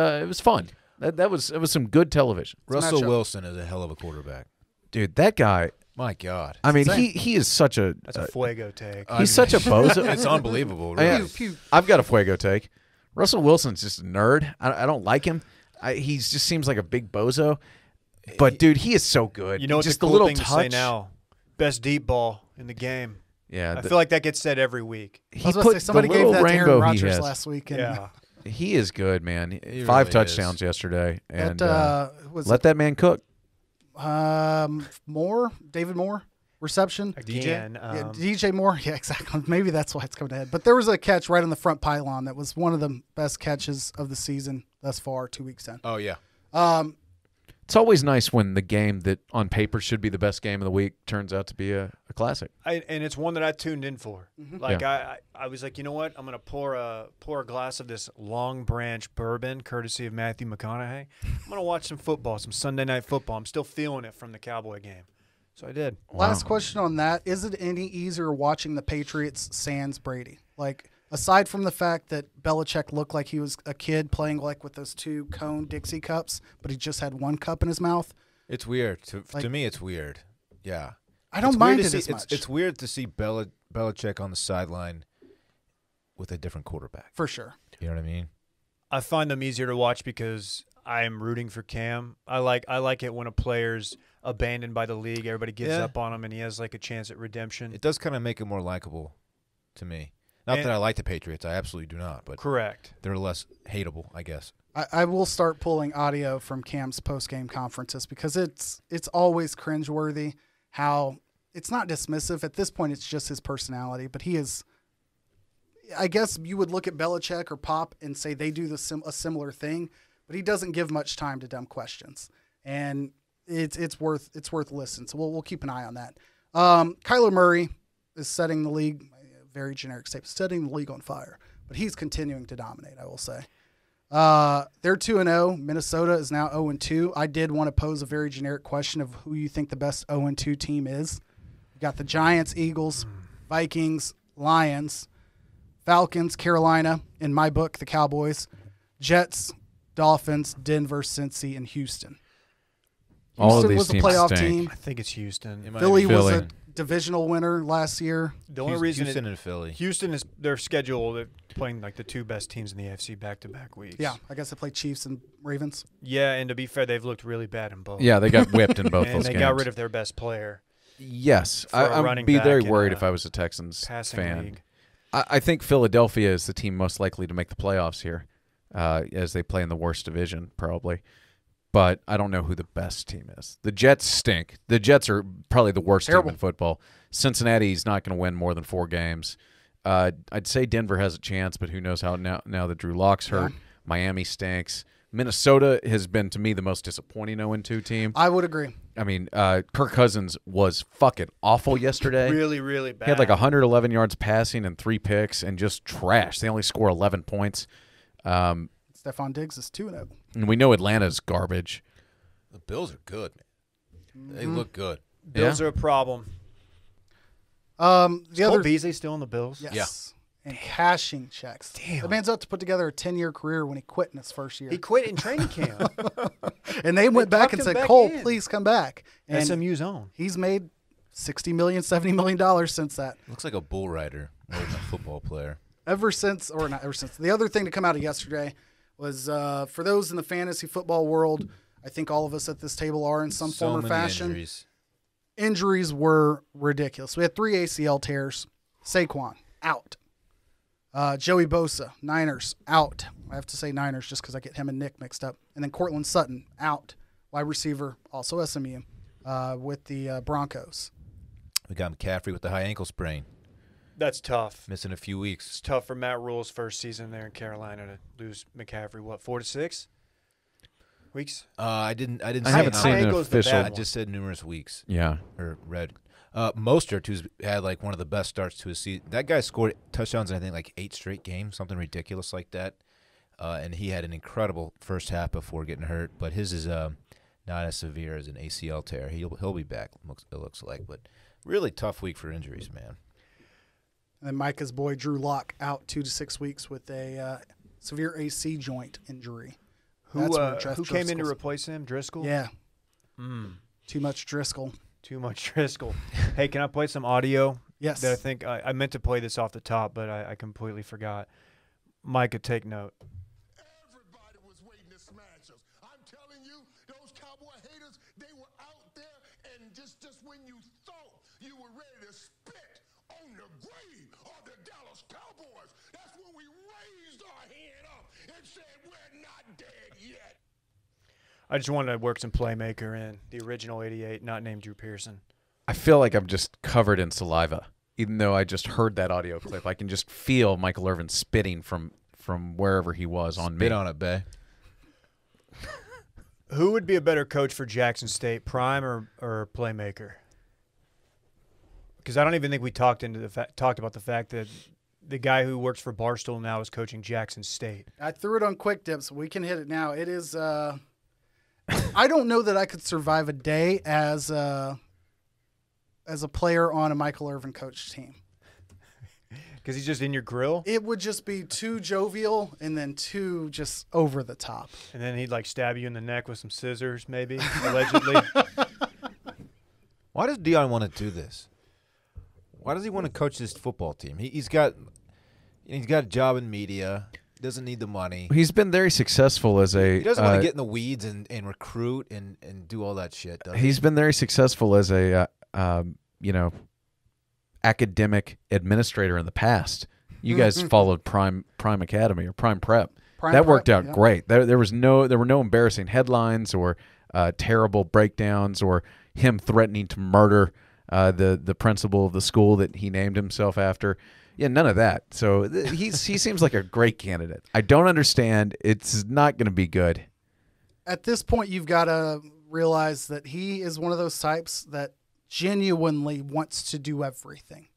fun. That was some good television. Russell Wilson is a hell of a quarterback, dude. That guy. My God. I mean, he is such a. That's a fuego take. He's such a bozo. It's unbelievable. Really. I've got a fuego take. Russell Wilson's just a nerd. I don't like him. He just seems like a big bozo. But, dude, he is so good. You know what's the cool thing to say now? Best deep ball in the game. Yeah. I feel like that gets said every week. Somebody gave that to Aaron Rodgers last week. Yeah. He is good, man. 5 touchdowns yesterday. And let that man cook. Moore? David Moore? Reception. Again, DJ Moore. Yeah, exactly. Maybe that's why it's coming to head. But there was a catch right on the front pylon that was one of the best catches of the season thus far, 2 weeks in. Oh, yeah. It's always nice when the game that on paper should be the best game of the week turns out to be a classic. And it's one that I tuned in for. Mm-hmm. Like I was like, you know what? I'm going to pour a glass of this Long Branch bourbon, courtesy of Matthew McConaughey. I'm going to watch some football, some Sunday night football. I'm still feeling it from the Cowboy game. So I did. Wow. Last question on that. Is it any easier watching the Patriots sans Brady? Like, aside from the fact that Belichick looked like he was a kid playing like with those two cone Dixie cups, but he just had one cup in his mouth. It's weird. To me, it's weird. Yeah. I don't mind it as much. It's weird to see Belichick on the sideline with a different quarterback. For sure. You know what I mean? I find them easier to watch because I'm rooting for Cam. I like it when a player's abandoned by the league, everybody gives up on him, and he has like a chance at redemption. It does kind of make him more likable to me. Not that I like the Patriots. I absolutely do not. But correct. They're less hateable, I guess. I will start pulling audio from Cam's post-game conferences because it's always cringeworthy how it's not dismissive. At this point, it's just his personality. But he is – I guess you would look at Belichick or Pop and say they do a similar thing, but he doesn't give much time to dumb questions. And it's worth listening. So we'll keep an eye on that. Kyler Murray is setting the league – very generic statement, setting the league on fire. But he's continuing to dominate, I will say. They're 2-0. Minnesota is now 0-2. I did want to pose a very generic question of who you think the best 0-2 team is. You got the Giants, Eagles, Vikings, Lions, Falcons, Carolina, in my book, the Cowboys, Jets, Dolphins, Denver, Cincy, and Houston. All of these teams was a playoff team. I think it's Houston. Philly was a divisional winner last year. The only reason Houston and Philly. Houston is their schedule. They're playing like the two best teams in the AFC back-to-back weeks. Yeah, I guess they play Chiefs and Ravens. Yeah, and to be fair, they've looked really bad in both. Yeah, they got whipped in both those games. And they got rid of their best player. Yes, I'd be very worried if I was a Texans fan. I think Philadelphia is the team most likely to make the playoffs here, as they play in the worst division probably. But I don't know who the best team is. The Jets stink. The Jets are probably the worst team in football. Cincinnati's not going to win more than 4 games. I'd say Denver has a chance, but who knows how now that Drew Lock's hurt. Yeah. Miami stinks. Minnesota has been, to me, the most disappointing 0-2 team. I would agree. I mean, Kirk Cousins was fucking awful yesterday. Really, really bad. He had like 111 yards passing and 3 picks and just trash. They only score 11 points. Stefon Diggs is 2-0. And we know Atlanta's garbage. The Bills are good, man. They look good. Bills are a problem. The other Beasley still in the Bills? Yes. Yeah. And cashing checks. Damn. The man's up to put together a 10-year career when he quit in his first year. He quit in training camp. And they went back and said, Cole, please come back. And SMU's own. He's made $60 million, $70 million since that. Looks like a bull rider more than a football player. Not ever since. The other thing to come out of yesterday was for those in the fantasy football world, I think all of us at this table are in some form or fashion. Injuries were ridiculous. We had 3 ACL tears. Saquon, out. Joey Bosa, Niners, out. I have to say Niners just because I get him and Nick mixed up. And then Cortland Sutton, out. Wide receiver, also SMU, with the Broncos. We got McCaffrey with the high ankle sprain. That's tough. Missing a few weeks. It's tough for Matt Rule's first season there in Carolina to lose McCaffrey. What, 4 to 6 weeks? I haven't seen an official. I just said numerous weeks. Yeah, or read. Mostert, who's had like one of the best starts to his season. That guy scored touchdowns in I think like 8 straight games, something ridiculous like that. And he had an incredible first half before getting hurt. But his is not as severe as an ACL tear. He'll be back. It looks like, but really tough week for injuries, man. And then Micah's boy, Drew Lock, out 2 to 6 weeks with a severe AC joint injury. Who came in to replace him? Driskel? Yeah. Mm. Too much Driskel. Too much Driskel. Hey, can I play some audio? Yes. That I think I meant to play this off the top, but I completely forgot. Micah, take note. Everybody was waiting to smash us. I'm telling you, those Cowboy haters, they were out there, and just when you thought you were ready to spit on the grave of the Dallas Cowboys, that's when we raised our hand up and said we're not dead yet. I just wanted to work some playmaker in the original 88, not named Drew Pearson. I feel like I'm just covered in saliva, even though I just heard that audio clip. I can just feel Michael Irvin spitting from wherever he was on me. Spit on it, bae. Who would be a better coach for Jackson State, Prime or Playmaker? Because I don't even think we talked about the fact that the guy who works for Barstool now is coaching Jackson State. I threw it on Quick Dips. We can hit it now. It is I don't know that I could survive a day as a player on a Michael Irvin coach team. Because he's just in your grill? It would just be too jovial and then too just over the top. And then he'd, like, stab you in the neck with some scissors maybe, allegedly. Why does Deion want to do this? Why does he want to coach this football team? He's got a job in media, doesn't need the money. He's been very successful as a – He doesn't want to get in the weeds and recruit and do all that shit, does he? He's been very successful as a, you know, academic administrator in the past. You guys followed Prime Academy or Prime Prep. That worked out great. There were no embarrassing headlines or terrible breakdowns or him threatening to murder the principal of the school that he named himself after. Yeah, none of that. So he seems like a great candidate. I don't understand. It's not going to be good. At this point, you've got to realize that he is one of those types that genuinely wants to do everything.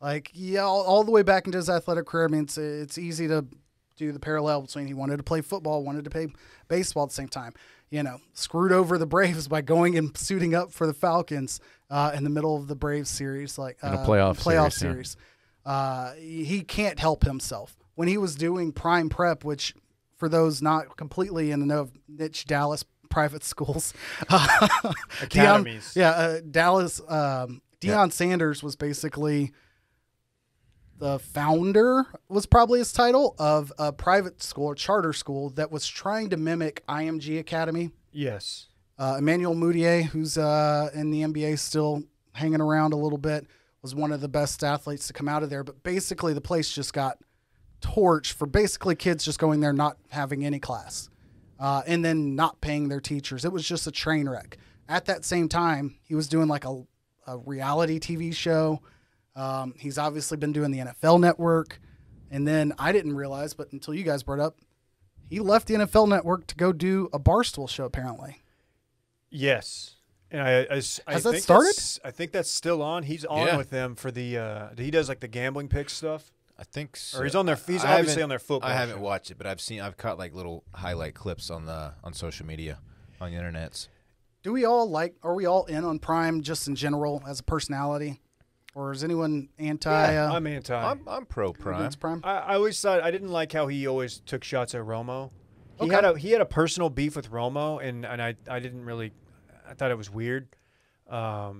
Like, yeah, all the way back into his athletic career, I mean, it's easy to do the parallel between he wanted to play football, wanted to play baseball at the same time. You know, screwed over the Braves by going and suiting up for the Falcons in the middle of the Braves series, like in a playoff series. Yeah. He can't help himself. When he was doing Prime Prep, which for those not completely in the know of niche Dallas private schools, academies. Dallas. Deion Sanders was basically the founder, was probably his title, of a private school or charter school that was trying to mimic IMG Academy. Yes. Emmanuel Mudiay, who's in the NBA still hanging around a little bit, was one of the best athletes to come out of there. But basically the place just got torched for basically kids just going there not having any class. And then not paying their teachers. It was just a train wreck. At that same time, he was doing like a reality TV show. He's obviously been doing the NFL Network. And then I didn't realize, but until you guys brought up, he left the NFL Network to go do a Barstool show apparently. Yes. And I think that started? I think that's still on. He's on with them for the he does like the gambling pick stuff. I think so. Or he's on their. He's obviously on their football. I haven't watched it, but I've seen. I've caught like little highlight clips on social media, on the internets. Do we all like? Are we all in on Prime just in general as a personality, or is anyone anti? Yeah, I'm anti. I'm pro Prime. It's Prime. I always thought I didn't like how he always took shots at Romo. He had a personal beef with Romo, and I didn't really. I thought it was weird. I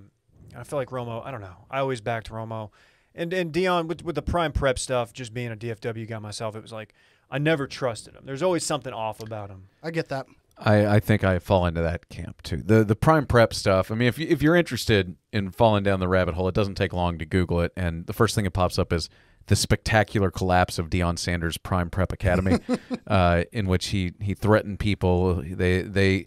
feel like Romo. I don't know. I always backed Romo. And Deion, with the Prime Prep stuff, just being a DFW guy myself, it was like I never trusted him. There's always something off about him. I get that. I think I fall into that camp too. The Prime Prep stuff, I mean, if you're interested in falling down the rabbit hole, it doesn't take long to Google it, and the first thing that pops up is the spectacular collapse of Deion Sanders' Prime Prep Academy, in which he threatened people. The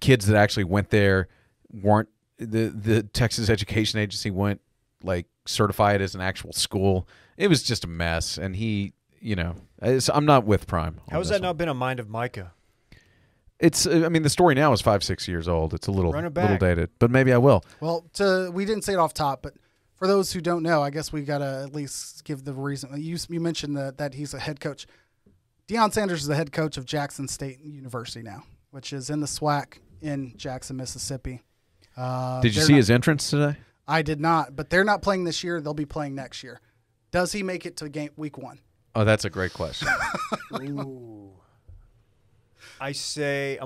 kids that actually went there weren't – the Texas Education Agency went like – certified as an actual school. It was just a mess, and he, you know, I'm not with Prime. How has that not been a mind of Micah? It's, I mean, the story now is 5-6 years old. It's a little dated, but maybe I will. Well, we didn't say it off top, but for those who don't know, I guess we gotta at least give the reason. You mentioned that he's a head coach. Deion Sanders is the head coach of Jackson State University now, which is in the SWAC in Jackson, Mississippi. Did you see his entrance today? I did not, but they're not playing this year. They'll be playing next year. Does he make it to week 1? Oh, that's a great question. Ooh. I'm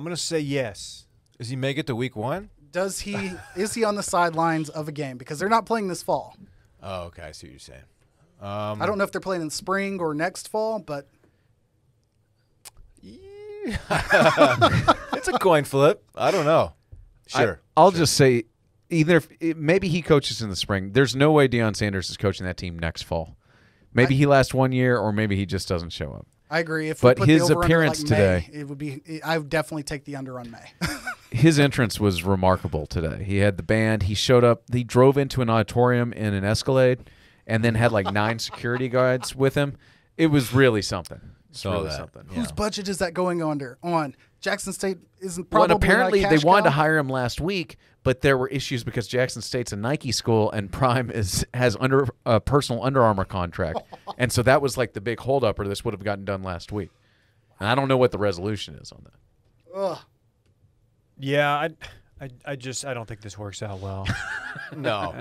going to say yes. Does he make it to week 1? Does he? Is he on the sidelines of a game? Because they're not playing this fall. Oh, okay. I see what you're saying. I don't know if they're playing in spring or next fall, but. Yeah. It's a coin flip. I don't know. Sure. I'll just say. Either maybe he coaches in the spring. There's no way Deion Sanders is coaching that team next fall. Maybe he lasts 1 year, or maybe he just doesn't show up. I agree. If but his appearance like today, May, it would be. I would definitely take the under on May. His entrance was remarkable today. He had the band. He showed up. He drove into an auditorium in an Escalade, and then had like 9 security guards with him. It was really something. It's really something. Yeah. Whose budget is that going under? On Jackson State isn't probably. Well, apparently they wanted to hire him last week, but there were issues because Jackson State's a Nike school and Prime has a personal Under Armour contract, and so that was like the big holdup, or this would have gotten done last week. And I don't know what the resolution is on that. Ugh. Yeah, I don't think this works out well. No.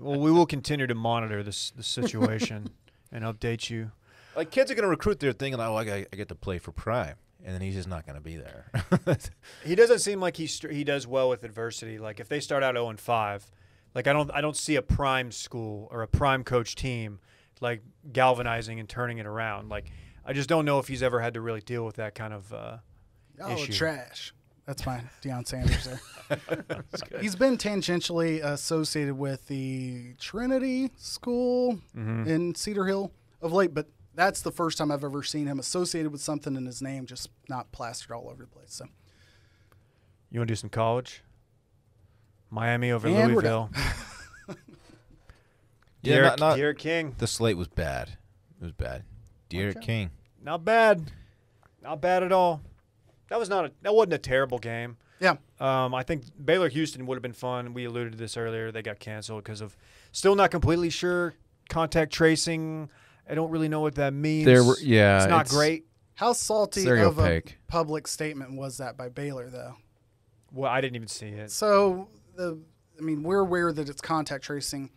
Well, we will continue to monitor this situation and update you. Like, kids are going to recruit their thing, and I get to play for Prime, and then he's just not going to be there. He doesn't seem like he does well with adversity. Like, if they start out 0-5, like I don't see a Prime school or a Prime coach team like galvanizing and turning it around. Like, I just don't know if he's ever had to really deal with that kind of issue. Trash. That's fine. Deion Sanders there. He's been tangentially associated with the Trinity School in Cedar Hill of late, but that's the first time I've ever seen him associated with something in his name, just not plastered all over the place. So, you want to do some college? Miami over and Louisville. De'Aaron King. The slate was bad. It was bad. De'Aaron King. Not bad. Not bad at all. That wasn't a terrible game. Yeah. I think Baylor-Houston would have been fun. We alluded to this earlier. They got canceled because of still not completely sure contact tracing. I don't really know what that means. It's not great. How salty of a public statement was that by Baylor, though? Well, I didn't even see it. So, we're aware that it's contact tracing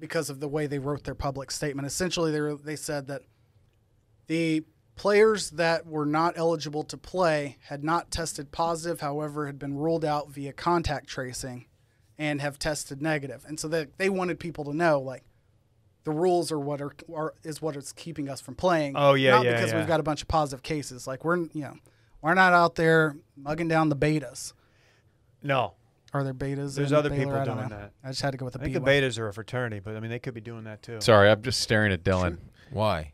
because of the way they wrote their public statement. Essentially, they said that the players that were not eligible to play had not tested positive, however, had been ruled out via contact tracing and have tested negative. And so they wanted people to know, like, the rules are what is keeping us from playing. Oh, yeah, Not because we've got a bunch of positive cases. Like, we're not out there mugging down the betas. No. Are there betas? There's other people doing that. I just had to go with the I think the betas are a fraternity, but, I mean, they could be doing that too. Sorry, I'm just staring at Dylan. Sure. Why?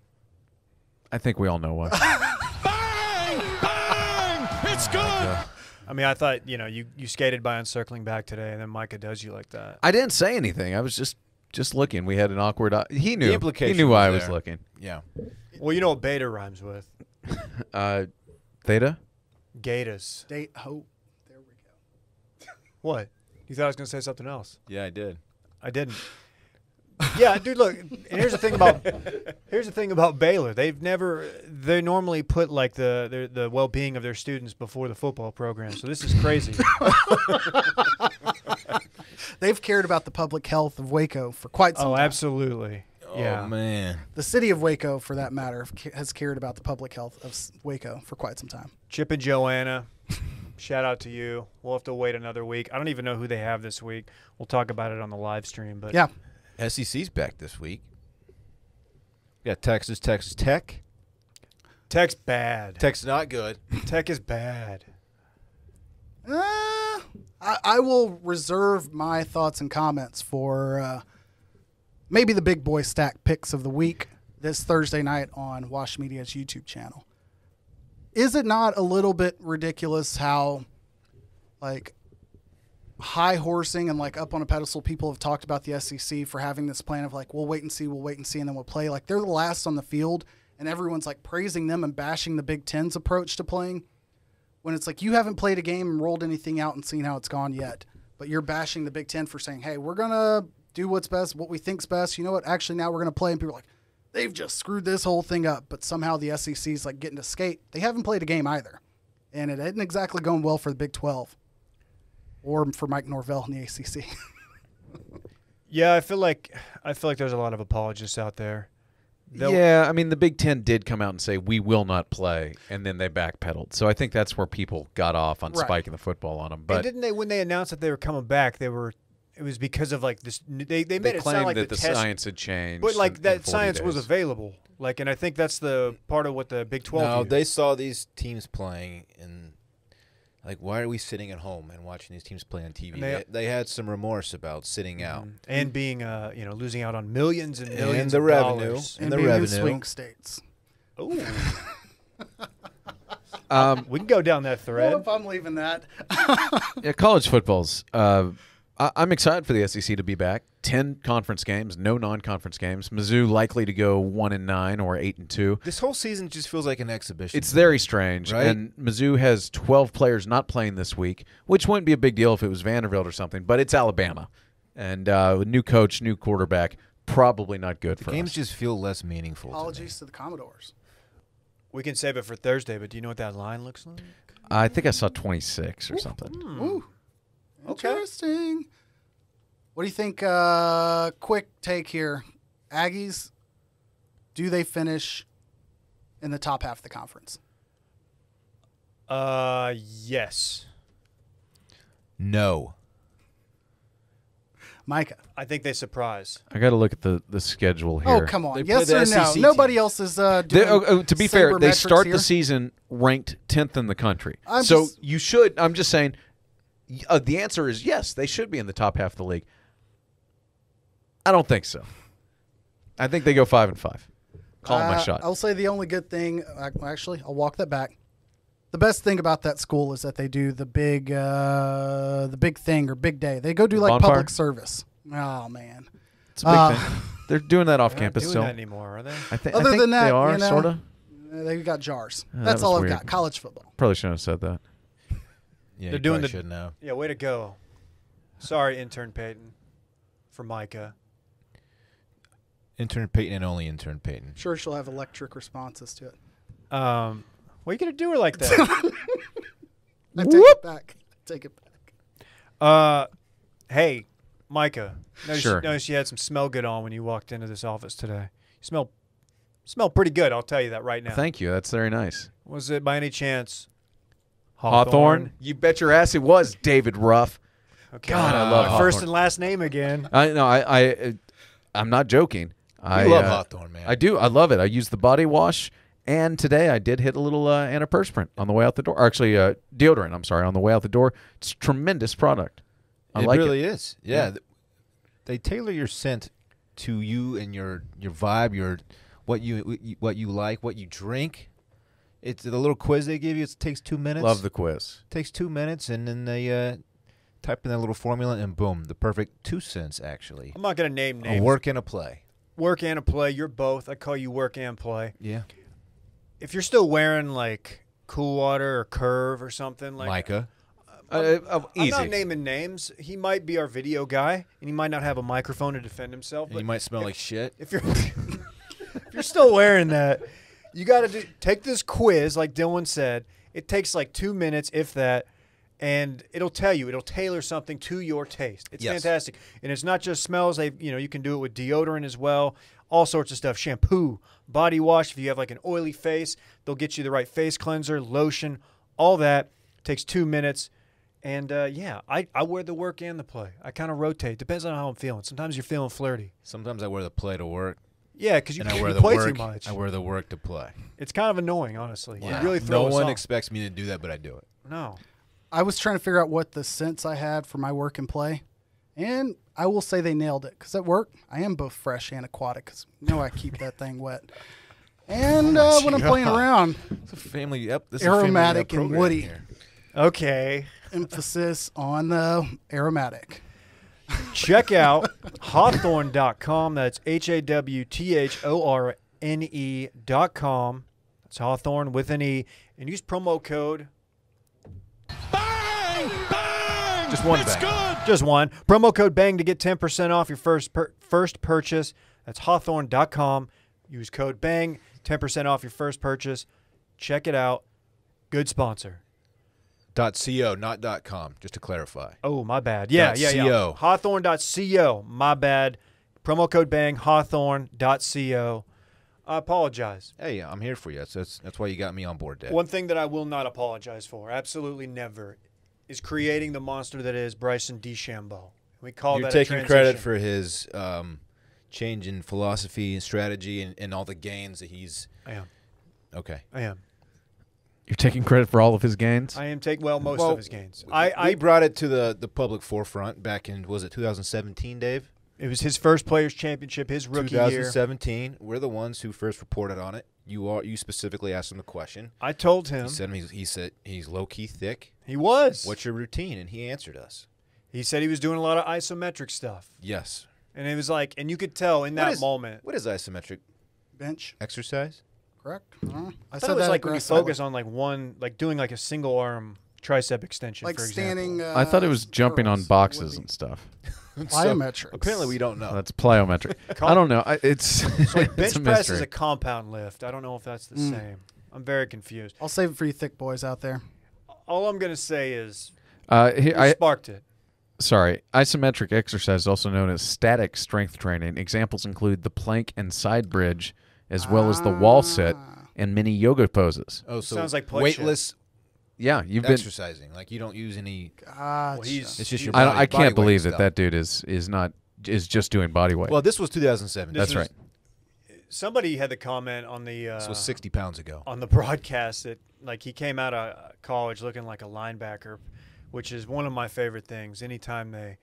I think we all know why. Bang! Bang! It's good! I mean, I thought, you skated by and circling back today, and then Micah does you like that. I didn't say anything. I was just looking. We had an awkward – he knew. He knew why I was looking. Yeah. Well, you know what beta rhymes with. Theta? Gatas. Oh, there we go. What? You thought I was going to say something else. Yeah, I did. I didn't. Yeah, dude, look, and here's the thing about Baylor. They normally put like the well-being of their students before the football program. So this is crazy. They've cared about the public health of Waco for quite some time. Oh, absolutely. Yeah. Oh, man. The city of Waco, for that matter, has cared about the public health of Waco for quite some time. Chip and Joanna, shout out to you. We'll have to wait another week. I don't even know who they have this week. We'll talk about it on the live stream, but yeah. SEC's back this week. We got Texas Tech. Tech's bad. Tech's not good. Tech is bad. I will reserve my thoughts and comments for maybe the big boy stack picks of the week this Thursday night on Wash Media's YouTube channel. Is it not a little bit ridiculous how, like, high horsing and like up on a pedestal people have talked about the SEC for having this plan of like, we'll wait and see and then we'll play? Like, they're the last on the field and everyone's like praising them and bashing the Big Ten's approach to playing, when it's like, you haven't played a game and rolled anything out and seen how it's gone yet, but you're bashing the Big Ten for saying, hey, we're gonna do what's best, what we think's best, you know what, actually now we're gonna play. And people are like, they've just screwed this whole thing up, but somehow the SEC's like getting to skate. They haven't played a game either, and it isn't exactly going well for the Big 12 or for Mike Norvell in the ACC. Yeah, I feel like there's a lot of apologists out there. Yeah, I mean, the Big Ten did come out and say, we will not play, and then they backpedaled. So I think that's where people got off on spiking the football on them. But and didn't they, when they announced that they were coming back, it was because of like this. They made it sound like that the science had changed, but like that science was available. Like, and I think that's the part of what the Big 12. No, they saw these teams playing and. Like, why are we sitting at home and watching these teams play on TV? They had some remorse about sitting out and being, losing out on millions and millions and the of revenue dollars. And the being revenue in swing states. Ooh, we can go down that thread. Well, if I'm leaving that. Yeah, college football's I'm excited for the SEC to be back. 10 conference games, no non-conference games. Mizzou likely to go 1-9 or 8-2. This whole season just feels like an exhibition. It's very strange, right? And Mizzou has 12 players not playing this week, which wouldn't be a big deal if it was Vanderbilt or something. But it's Alabama, and new coach, new quarterback, probably not good for us. The games just feel less meaningful. Apologies to the Commodores. We can save it for Thursday, but do you know what that line looks like? I think I saw 26 or something. Ooh. Okay. Interesting. What do you think? Quick take here. Aggies, do they finish in the top half of the conference? Yes. No. Micah. I think they surprise. I got to look at the schedule here. Oh, come on. Yes or no? Nobody else is doing to be fair, they start the season ranked 10th in the country. So you should – I'm just saying – the answer is yes, they should be in the top half of the league. I don't think so. I think they go 5-5. Call my shot. I'll say the only good thing, actually, I'll walk that back. The best thing about that school is that they do the big thing or big day. They go do like bonfire? Public service. Oh man, it's a big thing. They're doing that off campus still. They're not doing that anymore, are they? Other than that, they are sort of. They've got jars. That's all I've got. College football. Probably shouldn't have said that. Yeah, they're doing the now. Yeah, way to go. Sorry, intern Peyton, for Micah. Intern Peyton and only intern Peyton. Sure, she'll have electric responses to it. What are you gonna do her like that? I take it back. Take it back. Hey, Micah. Notice you had some smell good on when you walked into this office today. You smell pretty good. I'll tell you that right now. Thank you. That's very nice. Was it by any chance? Hawthorne. You bet your ass it was, David Ruff. Okay. God, I love Hawthorne. First and last name again. I'm not joking. I love Hawthorne, man. I do. I love it. I use the body wash, and today I did hit a little antiperspirant on the way out the door. Actually, deodorant, I'm sorry, on the way out the door. It's a tremendous product. It really is. Yeah. They tailor your scent to you and your vibe, what you like, what you drink. It's the little quiz they give you. It takes 2 minutes. Love the quiz. It takes 2 minutes, and then they type in that little formula, and boom, the perfect 2 cents, actually. I'm not going to name names. A work and a play. Work and a play. You're both. I call you work and play. Yeah. If you're still wearing, like, Cool Water or Curve or something. Like Micah. I'm not naming names. He might be our video guy, and he might not have a microphone to defend himself. But you might smell like shit. If you're still wearing that. You got to take this quiz, like Dylan said. It takes like 2 minutes, if that, and it'll tell you. It'll tailor something to your taste. It's fantastic, and it's not just smells. You can do it with deodorant as well, all sorts of stuff. Shampoo, body wash. If you have like an oily face, they'll get you the right face cleanser, lotion, all that. It takes 2 minutes, and I wear the work and the play. I kind of rotate. Depends on how I'm feeling. Sometimes you're feeling flirty. Sometimes I wear the play to work. Yeah, because you play too much. I wear the work to play. It's kind of annoying, honestly. Yeah. Really no one expects me to do that, but I do it. No. I was trying to figure out what the sense I had for my work and play, and I will say they nailed it because at work I am both fresh and aquatic because I keep that thing wet. And when I'm playing around, it's a family, aromatic and woody. Here. Okay. Emphasis on the aromatic. Check out Hawthorne.com. That's HAWTHORNE.com. That's Hawthorne with an E. And use promo code BANG! BANG! Just one. It's bang. Good. Just one. Promo code BANG to get 10% off your first purchase. That's Hawthorne.com. Use code BANG. 10% off your first purchase. Check it out. Good sponsor. .co, not .com, just to clarify. Oh, my bad. Yeah. Hawthorne.co, my bad. Promo code BANG, Hawthorne.co. I apologize. Hey, I'm here for you. That's why you got me on board, Dad. One thing that I will not apologize for, absolutely never, is creating the monster that is Bryson DeChambeau. We call that a transition. You're taking credit for his change in philosophy and strategy and all the gains that he's... I am. Okay. I am. You're taking credit for all of his gains? I am taking, most of his gains. I brought it to the public forefront back in, was it 2017, Dave? It was his first Players' Championship, his rookie 2017. Year. 2017. We're the ones who first reported on it. You specifically asked him the question. I told him. He said he's low-key thick. He was. What's your routine? And he answered us. He said he was doing a lot of isometric stuff. Yes. And it was like, and you could tell in that moment. What is isometric? Bench. Exercise? Correct. Huh? I thought it was like when you focus on like one, like doing like a single arm tricep extension, like for example. Standing, I thought it was jumping on boxes and stuff. Plyometrics. So apparently we don't know. That's plyometric. I don't know. It's like bench press is a compound lift. I don't know if that's the same. I'm very confused. I'll save it for you thick boys out there. All I'm going to say is I sparked it. Sorry. Isometric exercise, also known as static strength training. Examples include the plank and side bridge, as well as the wall sit and many yoga poses. Oh, so sounds like weightless. Yeah, you've exercising. Like you don't use any. Gotcha. Well, it's just your body, I can't believe that that dude is just doing body weight. Well, this was 2007. That's right. Somebody had the comment on the. This was 60 pounds ago. On the broadcast that like he came out of college looking like a linebacker, which is one of my favorite things. Anytime they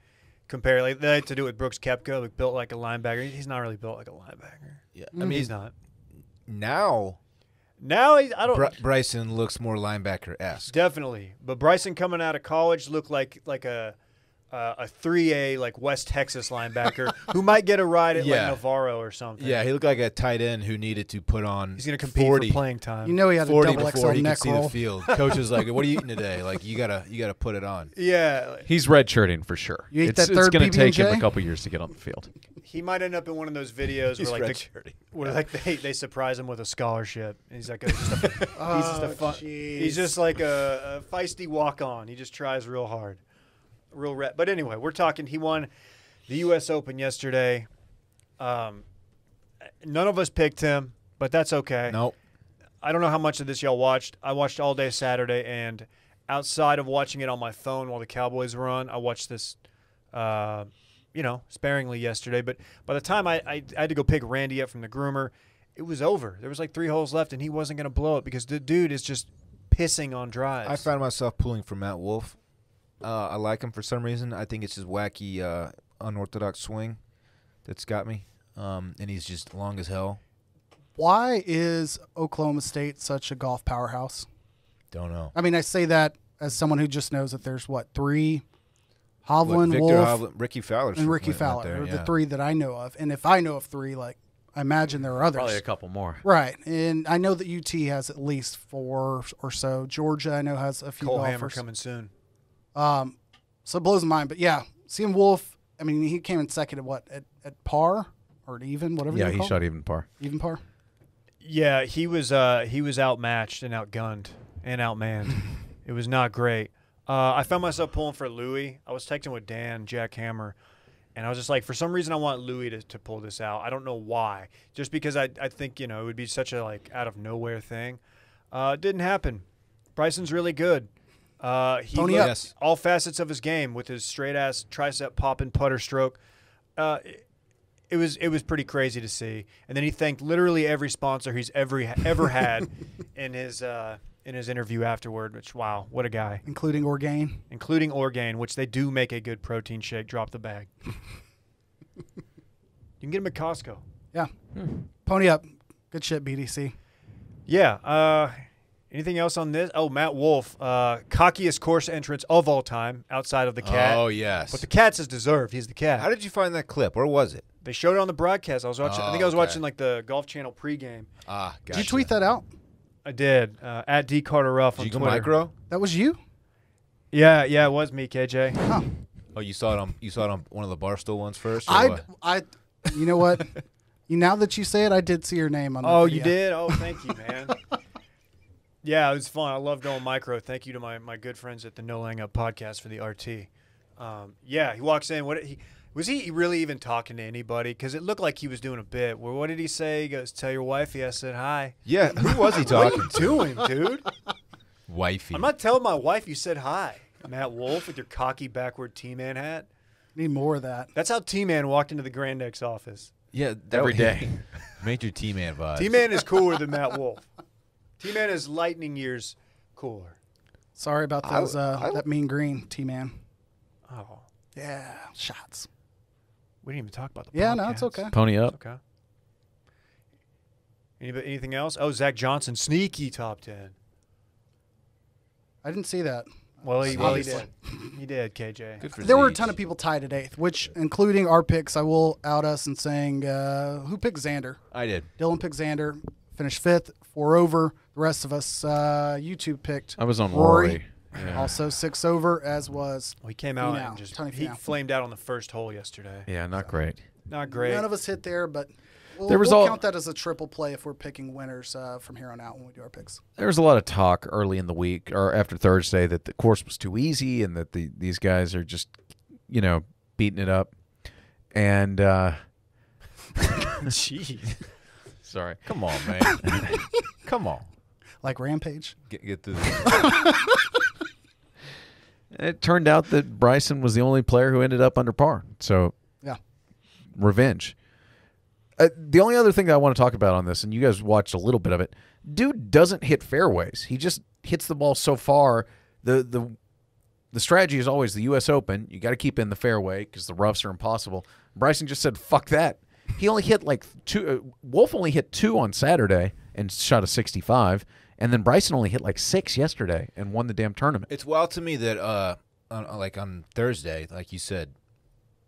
compare, like they had to do with Brooks Koepka, like built like a linebacker. He's not really built like a linebacker. Yeah, I mean he's not. Now I don't. Bryson looks more linebacker-esque. Definitely, but Bryson coming out of college looked like a 3A like West Texas linebacker who might get a ride at like Navarro or something. Yeah, he looked like a tight end who needed to put on. He's gonna compete 40, for playing time. You know he had a double XL neck roll. See the field. Coach was like, "What are you eating today? Like you gotta put it on." Yeah, he's redshirting for sure. You ate that third it's gonna take him a couple years to get on the field. He might end up in one of those videos where they surprise him with a scholarship, and he's like, he's just like a feisty walk-on. He just tries real hard, real rep. But anyway, we're talking. He won the U.S. Open yesterday. None of us picked him, but that's okay. Nope. I don't know how much of this y'all watched. I watched all day Saturday, and outside of watching it on my phone while the Cowboys were on, I watched this. You know, sparingly yesterday, but by the time I had to go pick Randy up from the groomer, it was over. There was like 3 holes left, and he wasn't going to blow it because the dude is just pissing on drives. I found myself pulling for Matt Wolff. I like him for some reason. I think it's his wacky, unorthodox swing that's got me, and he's just long as hell. Why is Oklahoma State such a golf powerhouse? Don't know. I mean, I say that as someone who just knows that there's, what, 3 – Hovland, Wolff, Ricky Fowler, and Ricky Fowler are the 3 that I know of. And if I know of 3, like I imagine there are others, probably a couple more, right? And I know that UT has at least 4 or so. Georgia, I know, has a few. Cole Hammer coming soon. So it blows my mind. But yeah, seeing Wolff, I mean, he came in second at what at par or at even, whatever. Yeah, he shot even par. Even par. Yeah, he was outmatched and outgunned and outmanned. It was not great. I found myself pulling for Louie. I was texting with Dan, Jack Hammer, and I was just like, for some reason I want Louie to pull this out. I don't know why. Just because I think, you know, it would be such a, like, out-of-nowhere thing. It didn't happen. Bryson's really good. He looked all facets of his game with his straight-ass tricep pop and putter stroke. It was pretty crazy to see. And then he thanked literally every sponsor he's ever had in his interview afterward, which, wow, what a guy. Including Orgain. Including Orgain, which they do make a good protein shake. Drop the bag. You can get them at Costco. Yeah. Pony up. Good shit, BDC. Yeah. Anything else on this? Oh, Matt Wolff, cockiest course entrance of all time outside of the Cat. Oh, yes. But the Cat's is deserved. He's the Cat. How did you find that clip? Where was it? They showed it on the broadcast. I was watching. I think I was watching, like, the Golf Channel pregame. Ah, gotcha. Did you tweet that out? I did, at D. Carter Ruff on Twitter. Did you go micro? That was you? Yeah, yeah, it was me, KJ. Huh. Oh, you saw it on one of the Barstool ones first? You know what? Now that you say it, I did see your name on the video. You did? Oh, thank you, man. Yeah, it was fun. I love going micro. Thank you to my good friends at the No Lang Up podcast for the RT. Yeah, he walks in. Was he really even talking to anybody? Because it looked like he was doing a bit. Well, what did he say? He goes, "Tell your wifey I said hi." Yeah, who was he talking to? What are you doing, dude? Wifey. I'm not telling my wife you said hi, Matt Wolff, with your cocky backward T-Man hat. Need more of that. That's how T-Man walked into the Grand X office. Yeah, every day. Major T-Man vibes. T-Man is cooler than Matt Wolff. T-Man is lightning years cooler. Sorry about those. That mean green, T-Man. Oh. Yeah, shots. We didn't even talk about the podcast. Yeah, no, it's okay. Pony up. It's okay. Anything else? Oh, Zach Johnson, sneaky top 10. I didn't see that. Well, he did. He did, KJ. Good for there Z's. Were a ton of people tied at eighth, which, including our picks, I will out us in saying, who picked Xander? I did. Dylan picked Xander, finished fifth, four over. The rest of us, you two picked. I was on Rory. Yeah. Also six over, as was. Well, he came out and just he flamed out on the first hole yesterday. Yeah, not great. Not great. None of us hit there, but we'll count that as a triple play if we're picking winners from here on out when we do our picks. There was a lot of talk early in the week or after Thursday that the course was too easy and that these guys are just, you know, beating it up. And jeez. Sorry. Come on, man. Come on. Like Rampage? Get through this. It turned out that Bryson was the only player who ended up under par. So, yeah, revenge. The only other thing that I want to talk about on this, and you guys watched a little bit of it, dude doesn't hit fairways. He just hits the ball so far. The strategy is always the U.S. Open. You got to keep in the fairway because the roughs are impossible. Bryson just said, fuck that. He only hit like two. Wolff only hit two on Saturday and shot a 65. And then Bryson only hit like six yesterday and won the damn tournament. It's wild to me that, like on Thursday, like you said,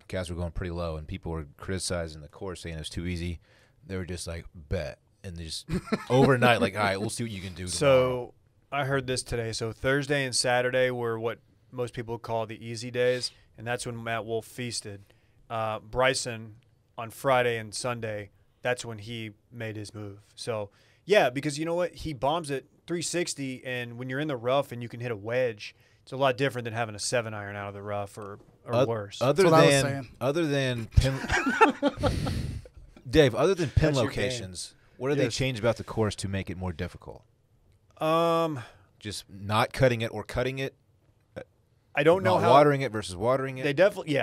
guys were going pretty low and people were criticizing the course, saying it was too easy. They were just like, bet. And they just overnight, like, all right, we'll see what you can do tomorrow. So I heard this today. So Thursday and Saturday were what most people call the easy days, and that's when Matt Wolff feasted. Bryson on Friday and Sunday, that's when he made his move. So – yeah, because you know what? He bombs it 360, and when you're in the rough and you can hit a wedge, it's a lot different than having a 7-iron out of the rough or worse. Other than pin Dave, other than pin locations, what do they change about the course to make it more difficult? Just not cutting it or cutting it. I don't know how watering it versus watering it. They definitely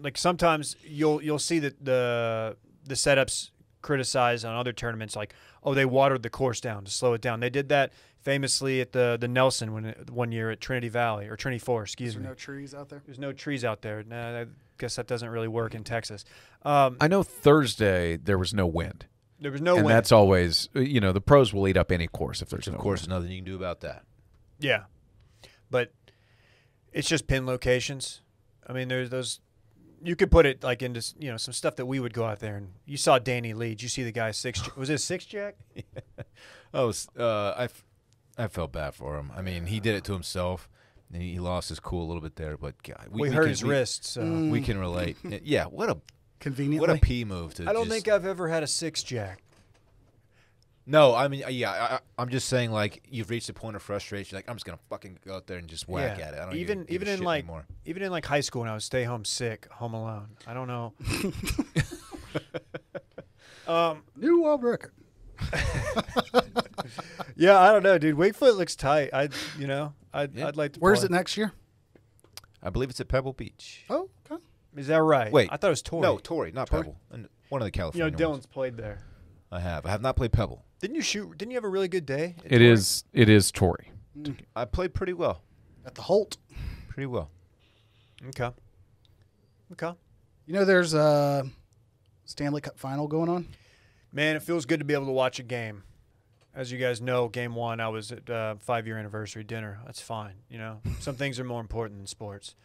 like sometimes you'll see that the setups criticized on other tournaments like, oh, they watered the course down to slow it down. They did that famously at the Nelson one year at Trinity Valley, or Trinity 4, excuse me. There's no trees out there? There's no trees out there. Nah, I guess that doesn't really work in Texas. I know Thursday there was no wind. There was no wind. And that's always, you know, the pros will eat up any course if there's no wind. Of course, there's nothing you can do about that. Yeah. But it's just pin locations. I mean, there's those. You could put it like into, you know, some stuff that we would go out there and you saw Danny Leeds. You see the guy was it a six jack? Yeah. Oh, I felt bad for him. I mean, he did it to himself and he lost his cool a little bit there. But God, we hurt his wrist. So. We can relate. Yeah, what a P move. I don't think I've ever had a six jack. No, I mean, yeah, I'm just saying, like, you've reached a point of frustration. Like, I'm just gonna fucking go out there and just whack at it. I don't even in like anymore. Even in like high school when I was stay home sick, home alone. I don't know. New world record. Yeah, I don't know, dude. Wakefoot looks tight. I'd like to. Where's it next year? I believe it's at Pebble Beach. Oh, okay. Is that right? Wait, I thought it was Torrey. No, Torrey, not Torrey? Pebble. One of the California. You know, Dylan's played there. I have. I have not played Pebble. Didn't you have a really good day? It is Torrey. Mm. I played pretty well. At the Holt. Pretty well. Okay. Okay. You know, there's a Stanley Cup final going on. Man, it feels good to be able to watch a game. As you guys know, game one, I was at five-year anniversary dinner. That's fine. You know, some things are more important than sports.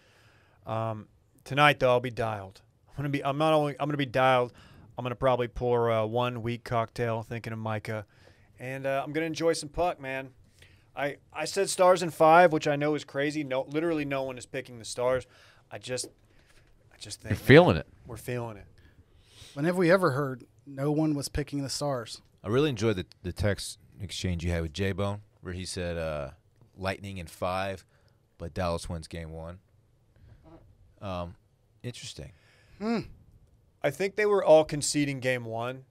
Tonight, though, I'll be dialed. I'm going to be dialed. I'm going to probably pour one weak cocktail, thinking of Micah. And I'm going to enjoy some puck, man. I said Stars in 5, which I know is crazy. No, literally no one is picking the Stars. I just think. You're feeling it. We're feeling it. When have we ever heard no one was picking the Stars? I really enjoyed the text exchange you had with J-Bone where he said Lightning in 5, but Dallas wins game 1. Interesting. Hmm. I think they were all conceding game one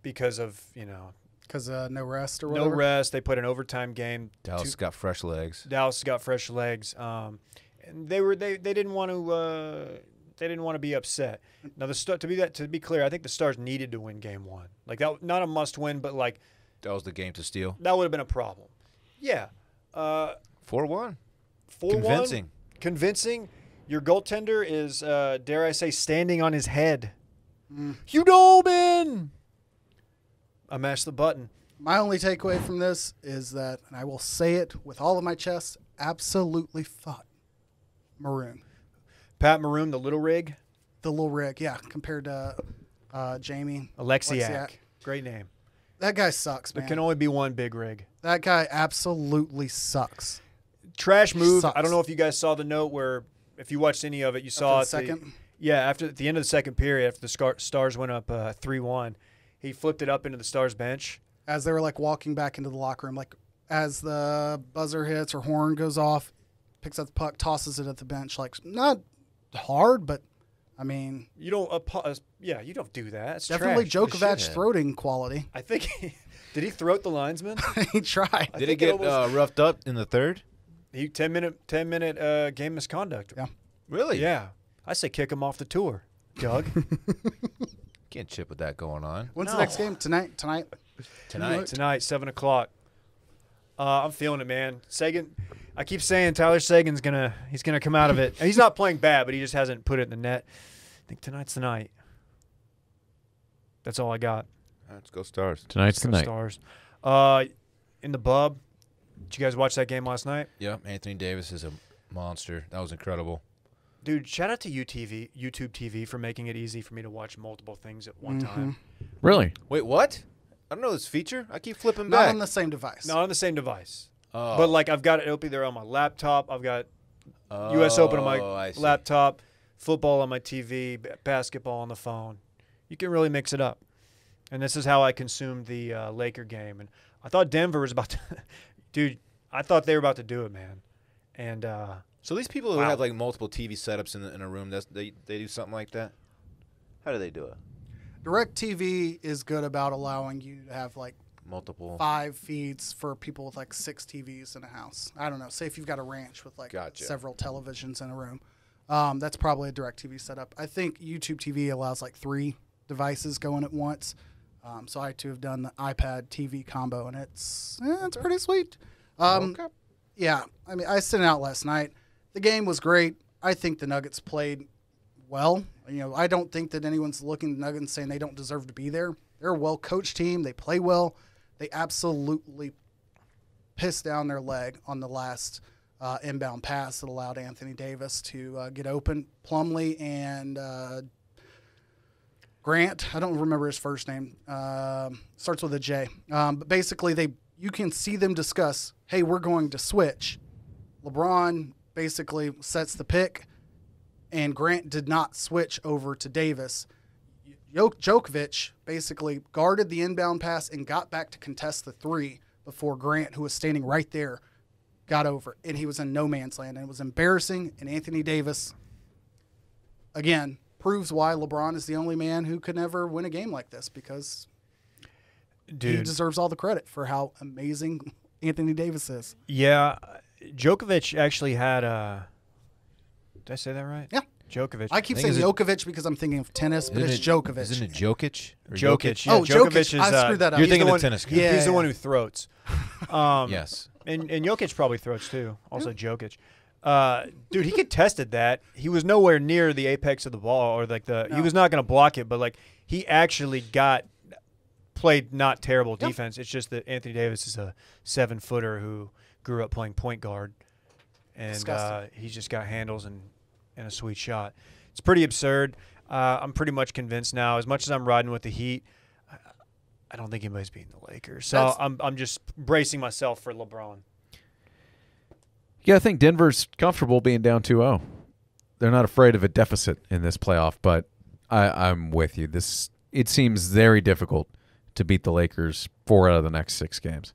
because of, you know. Because no rest or whatever? No rest. They played an overtime game. Dallas got fresh legs. Dallas got fresh legs. And they didn't want to be upset. Now to be clear, I think the Stars needed to win game one. Like that, not a must win, but like that was the game to steal. That would have been a problem. Yeah. 4-1. 4-1. Convincing. Convincing. Your goaltender is dare I say standing on his head. Hugh Dolben! I mashed the button. My only takeaway from this is that, and I will say it with all of my chest, absolutely fuck Maroon. Pat Maroon, the little rig? The little rig, yeah, compared to Jamie. Alexiak. Great name. That guy sucks, man. There can only be one big rig. That guy absolutely sucks. Trash move. Sucks. I don't know if you guys saw the note where, if you watched any of it, you saw it. Yeah, after at the end of the second period, after the Stars went up 3-1, he flipped it up into the Stars bench. As they were, like, walking back into the locker room, like, as the buzzer hits or horn goes off, picks up the puck, tosses it at the bench. Like, not hard, but, I mean. You don't yeah, you don't do that. It's definitely Djokovic throating quality. I think – did he throat the linesman? He tried. Did it get roughed up in the third? He 10-minute game misconduct. Yeah. Really? Yeah. I say kick him off the tour, Doug. Can't chip with that going on. When's the next game? Tonight. Tonight, 7 o'clock. I'm feeling it, man. Sagan, I keep saying Tyler Sagan's he's gonna come out of it. He's not playing bad, but he just hasn't put it in the net. I think tonight's the night. That's all I got. All right, let's go Stars. Tonight's the night. Stars. In the bub. Did you guys watch that game last night? Yeah, Anthony Davis is a monster. That was incredible. Dude, shout out to YouTube TV for making it easy for me to watch multiple things at one time. Really? Wait, what? I don't know this feature. I keep flipping back. Not on the same device. Not on the same device. Oh. But, like, I've got it open there on my laptop. I've got U.S. Open on my laptop, football on my TV, basketball on the phone. You can really mix it up. And this is how I consumed the Laker game. And I thought Denver was about to – dude, I thought they were about to do it, man. And so these people who have, like, multiple TV setups in a room, they do something like that? How do they do it? DirecTV is good about allowing you to have, like, multiple 5 feeds for people with, like, 6 TVs in a house. I don't know. Say if you've got a ranch with, like, several televisions in a room. That's probably a DirecTV setup. I think YouTube TV allows, like, 3 devices going at once. So I, too, have done the iPad TV combo, and it's pretty sweet. Yeah, I mean, I sent it out last night. The game was great. I think the Nuggets played well. You know, I don't think that anyone's looking at the Nuggets and saying they don't deserve to be there. They're a well-coached team. They play well. They absolutely pissed down their leg on the last inbound pass that allowed Anthony Davis to get open. Plumlee and Grant, I don't remember his first name, starts with a J. But basically, you can see them discuss, hey, we're going to switch. LeBron basically sets the pick. And Grant did not switch over to Davis. Djokovic basically guarded the inbound pass and got back to contest the three before Grant, who was standing right there, got over. And he was in no man's land. And it was embarrassing. And Anthony Davis, again, proves why LeBron is the only man who could ever win a game like this, because he deserves all the credit for how amazing Anthony Davis is. Yeah, Djokovic actually had a... Did I say that right? Yeah. Djokovic. I keep saying Djokovic because I'm thinking of tennis, but it's Djokovic. Isn't it Jokic? Jokic. Yeah. Oh, Djokovic is. I screwed that up. You're thinking of tennis. Yeah, he's the one who throats. Yes. And Jokic probably throats too. Also Jokic. Dude, he contested that. He was nowhere near the apex of the ball, or like the. No. He was not going to block it, but like he actually played not terrible defense. It's just that Anthony Davis is a 7-footer who grew up playing point guard. And he's just got handles and a sweet shot. It's pretty absurd. I'm pretty much convinced now. As much as I'm riding with the Heat, I don't think anybody's beating the Lakers. So I'm just bracing myself for LeBron. Yeah, I think Denver's comfortable being down 2-0. They're not afraid of a deficit in this playoff, but I'm with you. It seems very difficult to beat the Lakers 4 out of the next 6 games.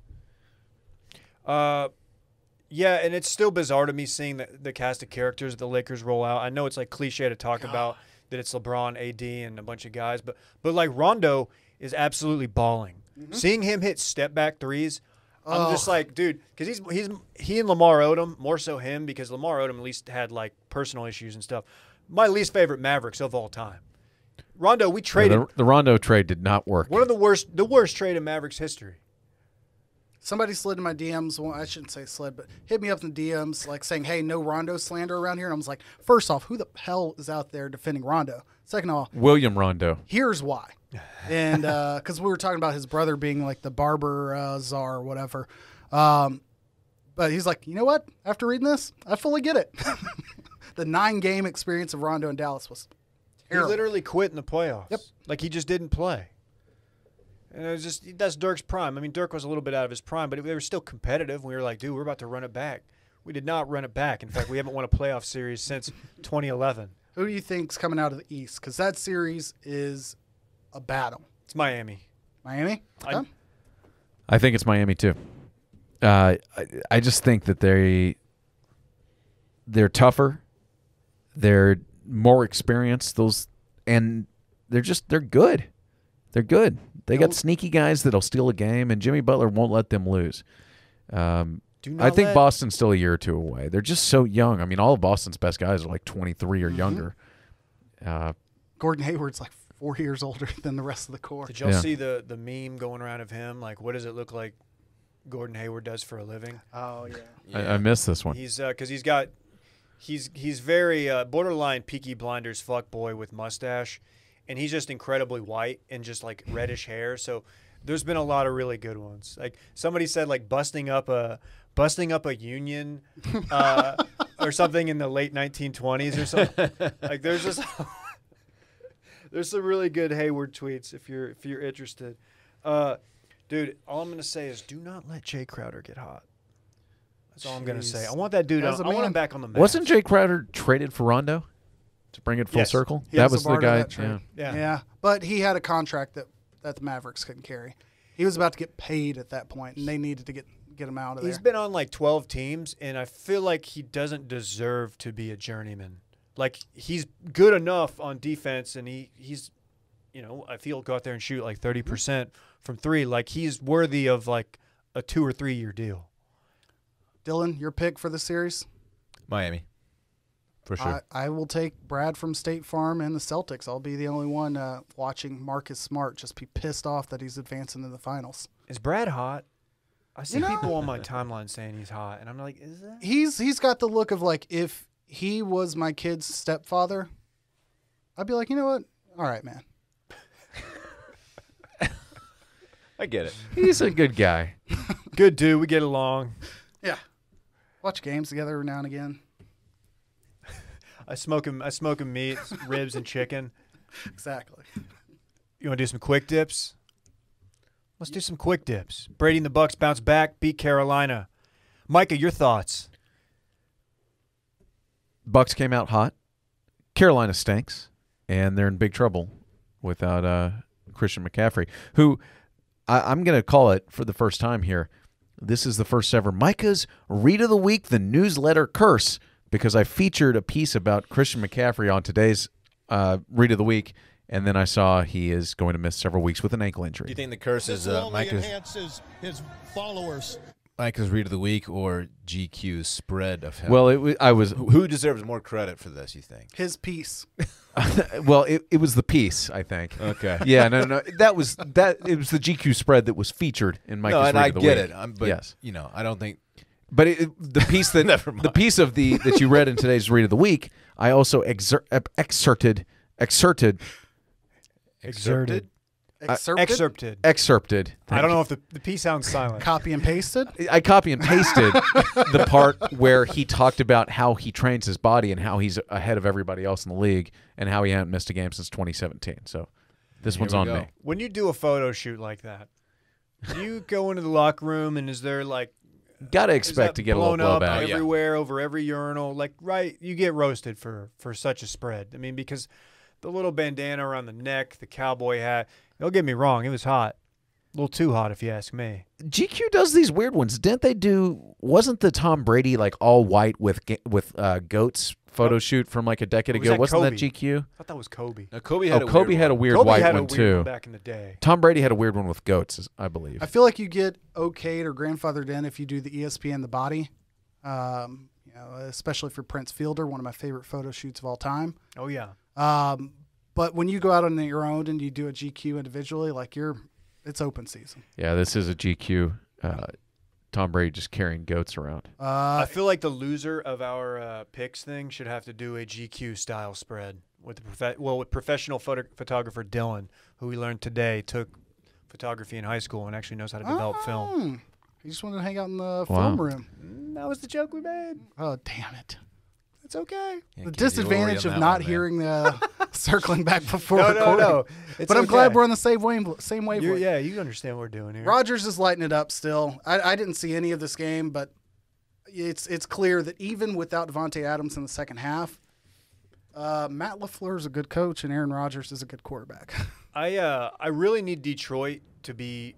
Yeah, and it's still bizarre to me seeing the cast of characters the Lakers roll out. I know it's like cliche to talk about that it's LeBron, AD, and a bunch of guys, but like Rondo is absolutely balling. Seeing him hit step back threes, I'm just like, dude, because he and Lamar Odom, more so him, because Lamar Odom at least had like personal issues and stuff. My least favorite Mavericks of all time. Rondo, we traded. The Rondo trade did not work. One of the worst trade in Mavericks history. Somebody slid in my DMs. Well, I shouldn't say slid, but hit me up in the DMs, like saying, "Hey, no Rondo slander around here." And I was like, "First off, who the hell is out there defending Rondo? Second off, William Rondo. Here's why." And because we were talking about his brother being like the barber czar or whatever, but he's like, "You know what? After reading this, I fully get it." The 9-game experience of Rondo in Dallas was terrible. He literally quit in the playoffs. Yep. Like, he just didn't play. And it was just, that's Dirk's prime. I mean, Dirk was a little bit out of his prime, but they were still competitive. We were like, dude, we're about to run it back. We did not run it back. In fact, we haven't won a playoff series since 2011. Who do you think's coming out of the East? Because that series is a battle. It's Miami. Miami? Okay. I think it's Miami too. I just think that they're tougher, they're more experienced, and they're good. They're good. They got sneaky guys that'll steal a game, and Jimmy Butler won't let them lose. I think Boston's still a year or two away. They're just so young. I mean, all of Boston's best guys are like 23 or younger. Gordon Hayward's like 4 years older than the rest of the core. Did y'all see the meme going around of him? Like, what does it look like Gordon Hayward does for a living? Oh, yeah. I missed this one. He's because he's very borderline Peaky Blinders fuckboy with mustache, and he's just incredibly white and just like reddish hair. So there's been a lot of really good ones. Like somebody said, like busting up a union or something in the late 1920s or something. Like there's just there's some really good Hayward tweets if you're interested. Dude, all I'm going to say is do not let Jay Crowder get hot. That's all I'm going to say. I want that dude. I want him back on the map. Wasn't Jay Crowder traded for Rondo to bring it full circle? That was the guy. Yeah, but he had a contract that the Mavericks couldn't carry. He was about to get paid at that point, and they needed to get him out of there. He's been on like 12 teams, and I feel like he doesn't deserve to be a journeyman. Like, he's good enough on defense, and he's – you know, if he'll go out there and shoot like 30% from three, like he's worthy of like a 2- or 3-year deal. Dylan, your pick for the series? Miami, for sure. I will take Brad from State Farm and the Celtics. I'll be the only one watching Marcus Smart just be pissed off that he's advancing to the finals. Is Brad hot? I see people on my timeline saying he's hot, and I'm like, is that? He's got the look of like if he was my kid's stepfather, I'd be like, you know what? All right, man. I get it. He's a good guy. Good dude. We get along. Yeah. Watch games together every now and again. I smoke him meat, ribs, and chicken. Exactly. You want to do some quick dips? Let's do some quick dips. Brady and the Bucks bounce back, beat Carolina. Micah, your thoughts? Bucks came out hot. Carolina stinks, and they're in big trouble without Christian McCaffrey, who – I'm going to call it for the first time here. This is the first ever Micah's Read of the Week, the newsletter curse, because I featured a piece about Christian McCaffrey on today's Read of the Week, and then I saw he is going to miss several weeks with an ankle injury. Do you think the curse is Micah's enhances his followers? Micah's Read of the Week or GQ's spread of him? Well, who deserves more credit for this, you think? His piece. Well, it was the piece, I think. Okay. Yeah, no. It was the GQ spread that was featured in Micah's Read of the Week. No, and I get it. But, yes. You know, I don't think. But the piece that never mind. The piece of that you read in today's Read of the Week, I also excerpted. I don't know if the P sounds silent. Copy and pasted? I copy and pasted the part where he talked about how he trains his body and how he's ahead of everybody else in the league and how he hadn't missed a game since 2017. So this one's on me. When you do a photo shoot like that, do you go into the locker room and is there like gotta expect to get a little blowback everywhere over every urinal? Like you get roasted for such a spread. I mean, because the little bandana around the neck, the cowboy hat. Don't get me wrong. It was hot. A little too hot, if you ask me. GQ does these weird ones. Didn't they do – wasn't the Tom Brady like all white with goats photo shoot from like a decade ago? Wasn't that GQ? I thought that was Kobe. No, Kobe had a weird white one too. Back in the day. Tom Brady had a weird one with goats, I believe. I feel like you get okayed or grandfathered in if you do the ESPN The Body, you know, especially for Prince Fielder, one of my favorite photo shoots of all time. Oh, yeah. But when you go out on your own and you do a GQ individually, like it's open season. Yeah, this is a GQ. Tom Brady just carrying goats around. I feel like the loser of our picks thing should have to do a GQ style spread with with professional photographer Dylan, who we learned today took photography in high school and actually knows how to develop film. He just wanted to hang out in the film room. That was the joke we made. Oh, damn it. It's okay. Yeah, the disadvantage of not hearing the circling back before recording. No. But I'm glad we're on the same wavelength. Yeah, you understand what we're doing here. Rodgers is lighting it up still. I didn't see any of this game, but it's clear that even without Devontae Adams in the second half, Matt LaFleur is a good coach and Aaron Rodgers is a good quarterback. I really need Detroit to be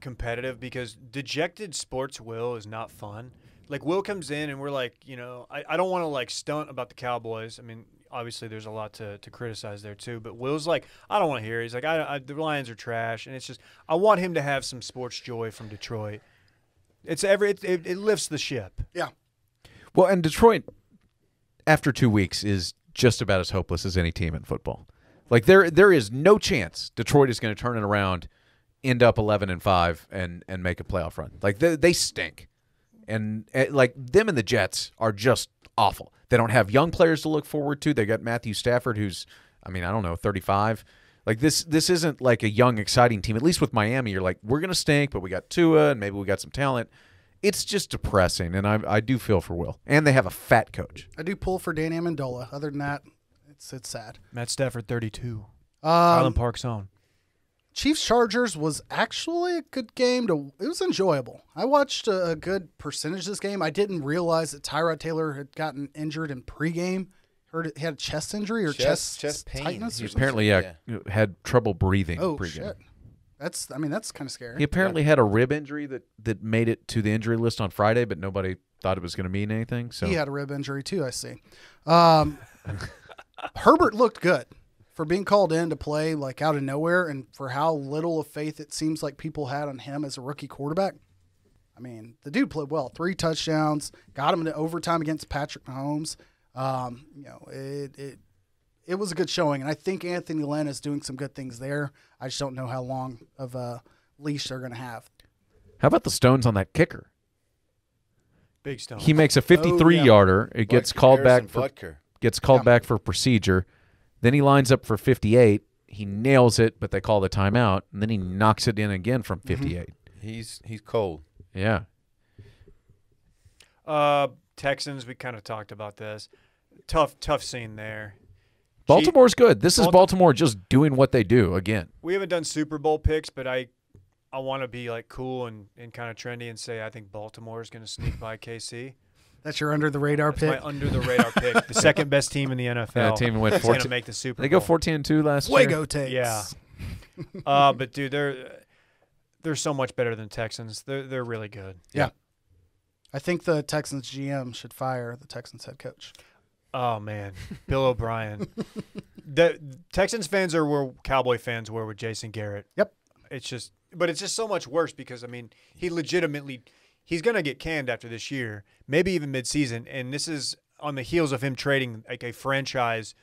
competitive because dejected sports Will is not fun. Like, Will comes in and we're like, you know, I don't want to, like, stunt about the Cowboys. I mean, obviously there's a lot to criticize there too. But Will's like, I don't want to hear it. He's like, the Lions are trash. And it's just I want him to have some sports joy from Detroit. It lifts the ship. Yeah. Well, and Detroit, after 2 weeks, is just about as hopeless as any team in football. Like, there is no chance Detroit is going to turn it around, end up 11-5, and make a playoff run. Like, they stink. And like, them and the Jets are just awful. They don't have young players to look forward to. They got Matthew Stafford, who's, I mean, I don't know, 35. Like, this isn't like a young, exciting team. At least with Miami, you're like, we're going to stink, but we got Tua, and maybe we got some talent. It's just depressing, and I do feel for Will. And they have a fat coach. I do pull for Dan Amendola. Other than that, it's sad. Matt Stafford, 32. Highland Park's own. Chiefs-Chargers was actually a good game. It was enjoyable. I watched a good percentage of this game. I didn't realize that Tyrod Taylor had gotten injured in pregame. Heard he had a chest injury or chest pain. Tightness. He apparently had trouble breathing pregame. Shit. That's kind of scary. He apparently had a rib injury that made it to the injury list on Friday, but nobody thought it was going to mean anything. So he had a rib injury too, I see. Herbert looked good. For being called in to play like out of nowhere and for how little of faith it seems like people had on him as a rookie quarterback, I mean, the dude played well. 3 touchdowns, got him into overtime against Patrick Mahomes. It was a good showing, and I think Anthony Lynn is doing some good things there. I just don't know how long of a leash they're going to have. How about the stones on that kicker? Big stone. He makes a 53-yarder. It gets called back for procedure. Then he lines up for 58. He nails it, but they call the timeout, and then he knocks it in again from 58. He's cold. Yeah. Texans, we kind of talked about this. Tough scene there. Baltimore's good. This is Baltimore just doing what they do again. We haven't done Super Bowl picks, but I want to be like cool and kind of trendy and say I think Baltimore is going to sneak by KC. That's your under-the-radar pick? That's my under-the-radar pick. The second-best team in the NFL. Yeah, the team went 14. Make the Super Bowl. They go 14-2 last year. Fuego takes. Yeah. But, dude, they're so much better than Texans. They're really good. Yeah. I think the Texans GM should fire the Texans head coach. Oh, man. Bill O'Brien. The Texans fans are where Cowboy fans were with Jason Garrett. Yep. It's just so much worse because, I mean, he legitimately – he's going to get canned after this year, maybe even midseason, and this is on the heels of him trading like a franchise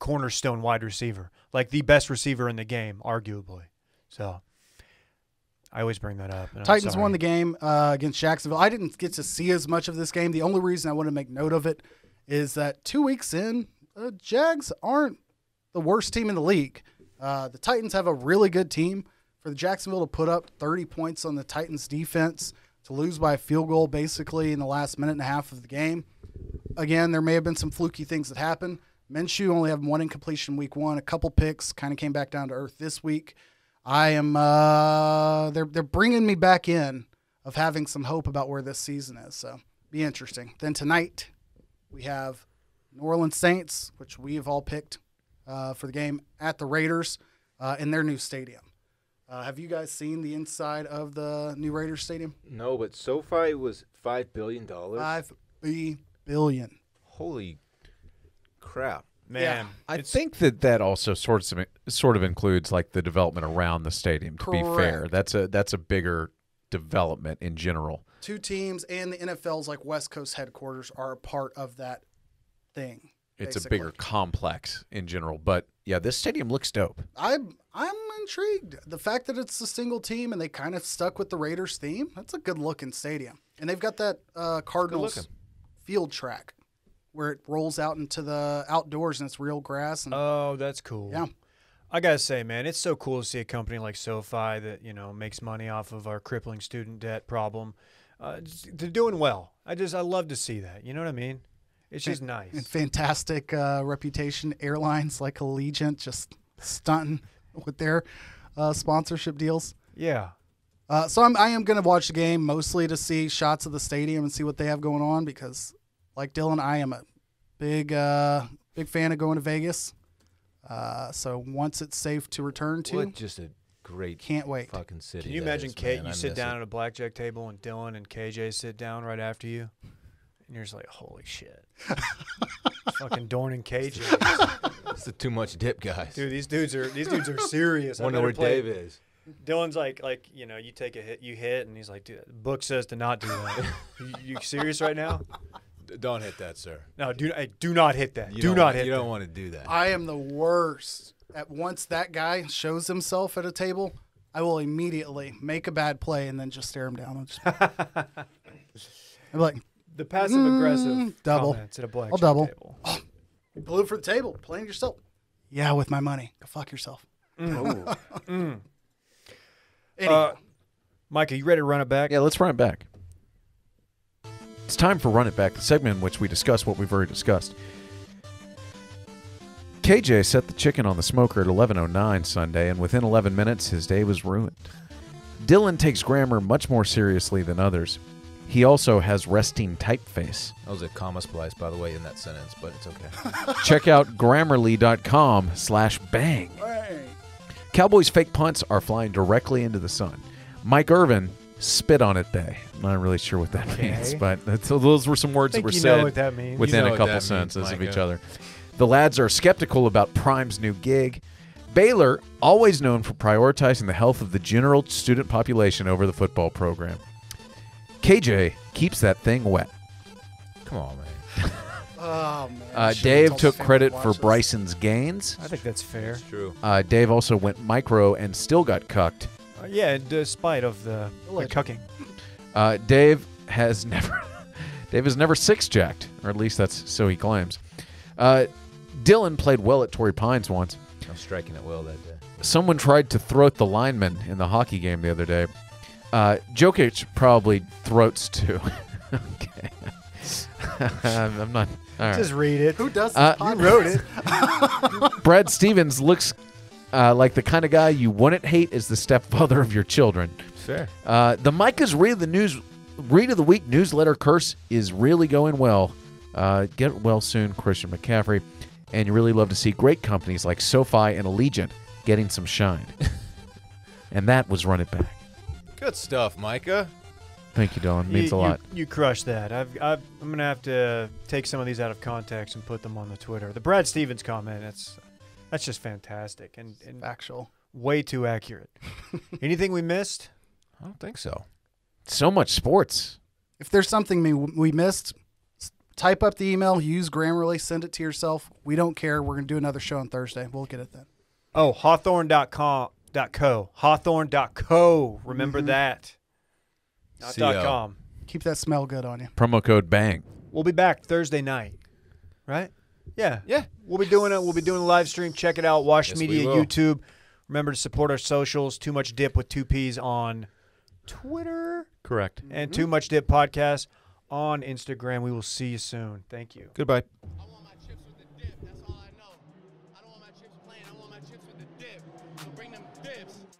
cornerstone wide receiver, like the best receiver in the game, arguably. So I always bring that up. Titans won the game against Jacksonville. I didn't get to see as much of this game. The only reason I want to make note of it is that 2 weeks in, the Jags aren't the worst team in the league. The Titans have a really good team. For the Jacksonville to put up 30 points on the Titans' defense, to lose by a field goal basically in the last minute and a half of the game. Again, there may have been some fluky things that happened. Minshew only had 1 incompletion week 1, a couple picks, kind of came back down to earth this week. They're bringing me back in of having some hope about where this season is, so be interesting. Then tonight we have New Orleans Saints, which we have all picked for the game, at the Raiders in their new stadium. Have you guys seen the inside of the new Raiders Stadium? No, but SoFi was $5 billion. $5 billion. Holy crap. Man. Yeah. I think that also sort of includes like the development around the stadium, to be fair. That's a bigger development in general. 2 teams and the NFL's like West Coast headquarters are a part of that thing. It's basically a bigger complex in general, but yeah, this stadium looks dope. I'm intrigued. The fact that it's a single team and they kind of stuck with the Raiders theme, that's a good-looking stadium. And they've got that Cardinals field track where it rolls out into the outdoors and it's real grass. Oh, that's cool. Yeah. I got to say, man, it's so cool to see a company like SoFi that, you know, makes money off of our crippling student debt problem. They're doing well. I love to see that. You know what I mean? It's just nice. And fantastic reputation. Airlines like Allegiant just stunting with their sponsorship deals. Yeah. So I am going to watch the game mostly to see shots of the stadium and see what they have going on because, like Dylan, I am a big big fan of going to Vegas. So once it's safe to return to. What just a great can't wait. Fucking city. Can you imagine, Kate, you sit down at a blackjack table and Dylan and KJ sit down right after you? And you're just like, holy shit. Fucking Dorn and KJ. It's the too much dip, guys. Dude, these dudes are serious. I wonder where Dave is. Dylan's like, you know, you take a hit, you hit, and he's like, dude, the book says to not do that. you serious right now? Don't hit that, sir. No, do not hit that. Do not hit that. You don't want to do that. I am the worst. At once that guy shows himself at a table, I will immediately make a bad play and then just stare him down. I'm like, the passive aggressive double. At a blackjack I'll double. Table. Oh, blue for the table. Playing yourself. Yeah, with my money. Go fuck yourself. Mm. Mm. Micah, you ready to run it back? Yeah, let's run it back. It's time for Run It Back, the segment in which we discuss what we've already discussed. KJ set the chicken on the smoker at 11:09 Sunday, and within 11 minutes, his day was ruined. Dylan takes grammar much more seriously than others. He also has resting typeface. That was a comma splice, by the way, in that sentence, but it's okay. Check out grammarly.com/bang. Hey. Cowboys' fake punts are flying directly into the sun. Mike Irvin, spit on it day. I'm not really sure what that means, but those were some words that were said within a couple sentences of each other. The lads are skeptical about Prime's new gig. Baylor, always known for prioritizing the health of the general student population over the football program. KJ keeps that thing wet. Come on, man. Oh, man. Dave took credit for Bryson's gains. I think that's fair. That's true. Dave also went micro and still got cucked. Yeah, despite of the cucking. Dave has never six-jacked, or at least that's so he claims. Dylan played well at Torrey Pines once. I'm striking it well that day. Someone tried to throat the lineman in the hockey game the other day. Jokic probably throats too. Okay. I'm not... Right. Just read it. Who does this podcast? You wrote it. Brad Stevens looks like the kind of guy you wouldn't hate as the stepfather of your children. Sure. The Micah's Read of the Week newsletter curse is really going well. Get well soon, Christian McCaffrey. And you really love to see great companies like SoFi and Allegiant getting some shine. And that was Run It Back. Good stuff, Micah. Thank you, Dylan. It means a lot. You crushed that. I'm going to have to take some of these out of context and put them on the Twitter. The Brad Stevens comment, that's just fantastic. And actual. Way too accurate. Anything we missed? I don't think so. So much sports. If there's something we missed, type up the email, use Grammarly, send it to yourself. We don't care. We're going to do another show on Thursday. We'll get it then. Oh, Hawthorne.co. Hawthorne.co. Remember that. Not .com. Keep that smell good on you. Promo code BANG. We'll be back Thursday night, right? Yeah. Yeah. We'll be doing it. We'll be doing a live stream. Check it out. Wash Media YouTube. Remember to support our socials. Too Much Dip with 2 Ps on Twitter. Correct. And Too Much Dip Podcast on Instagram. We will see you soon. Thank you. Goodbye. I want my chips with the dip. That's all I know. I don't want my chips plain. I want my chips with the dip. So bring them dips.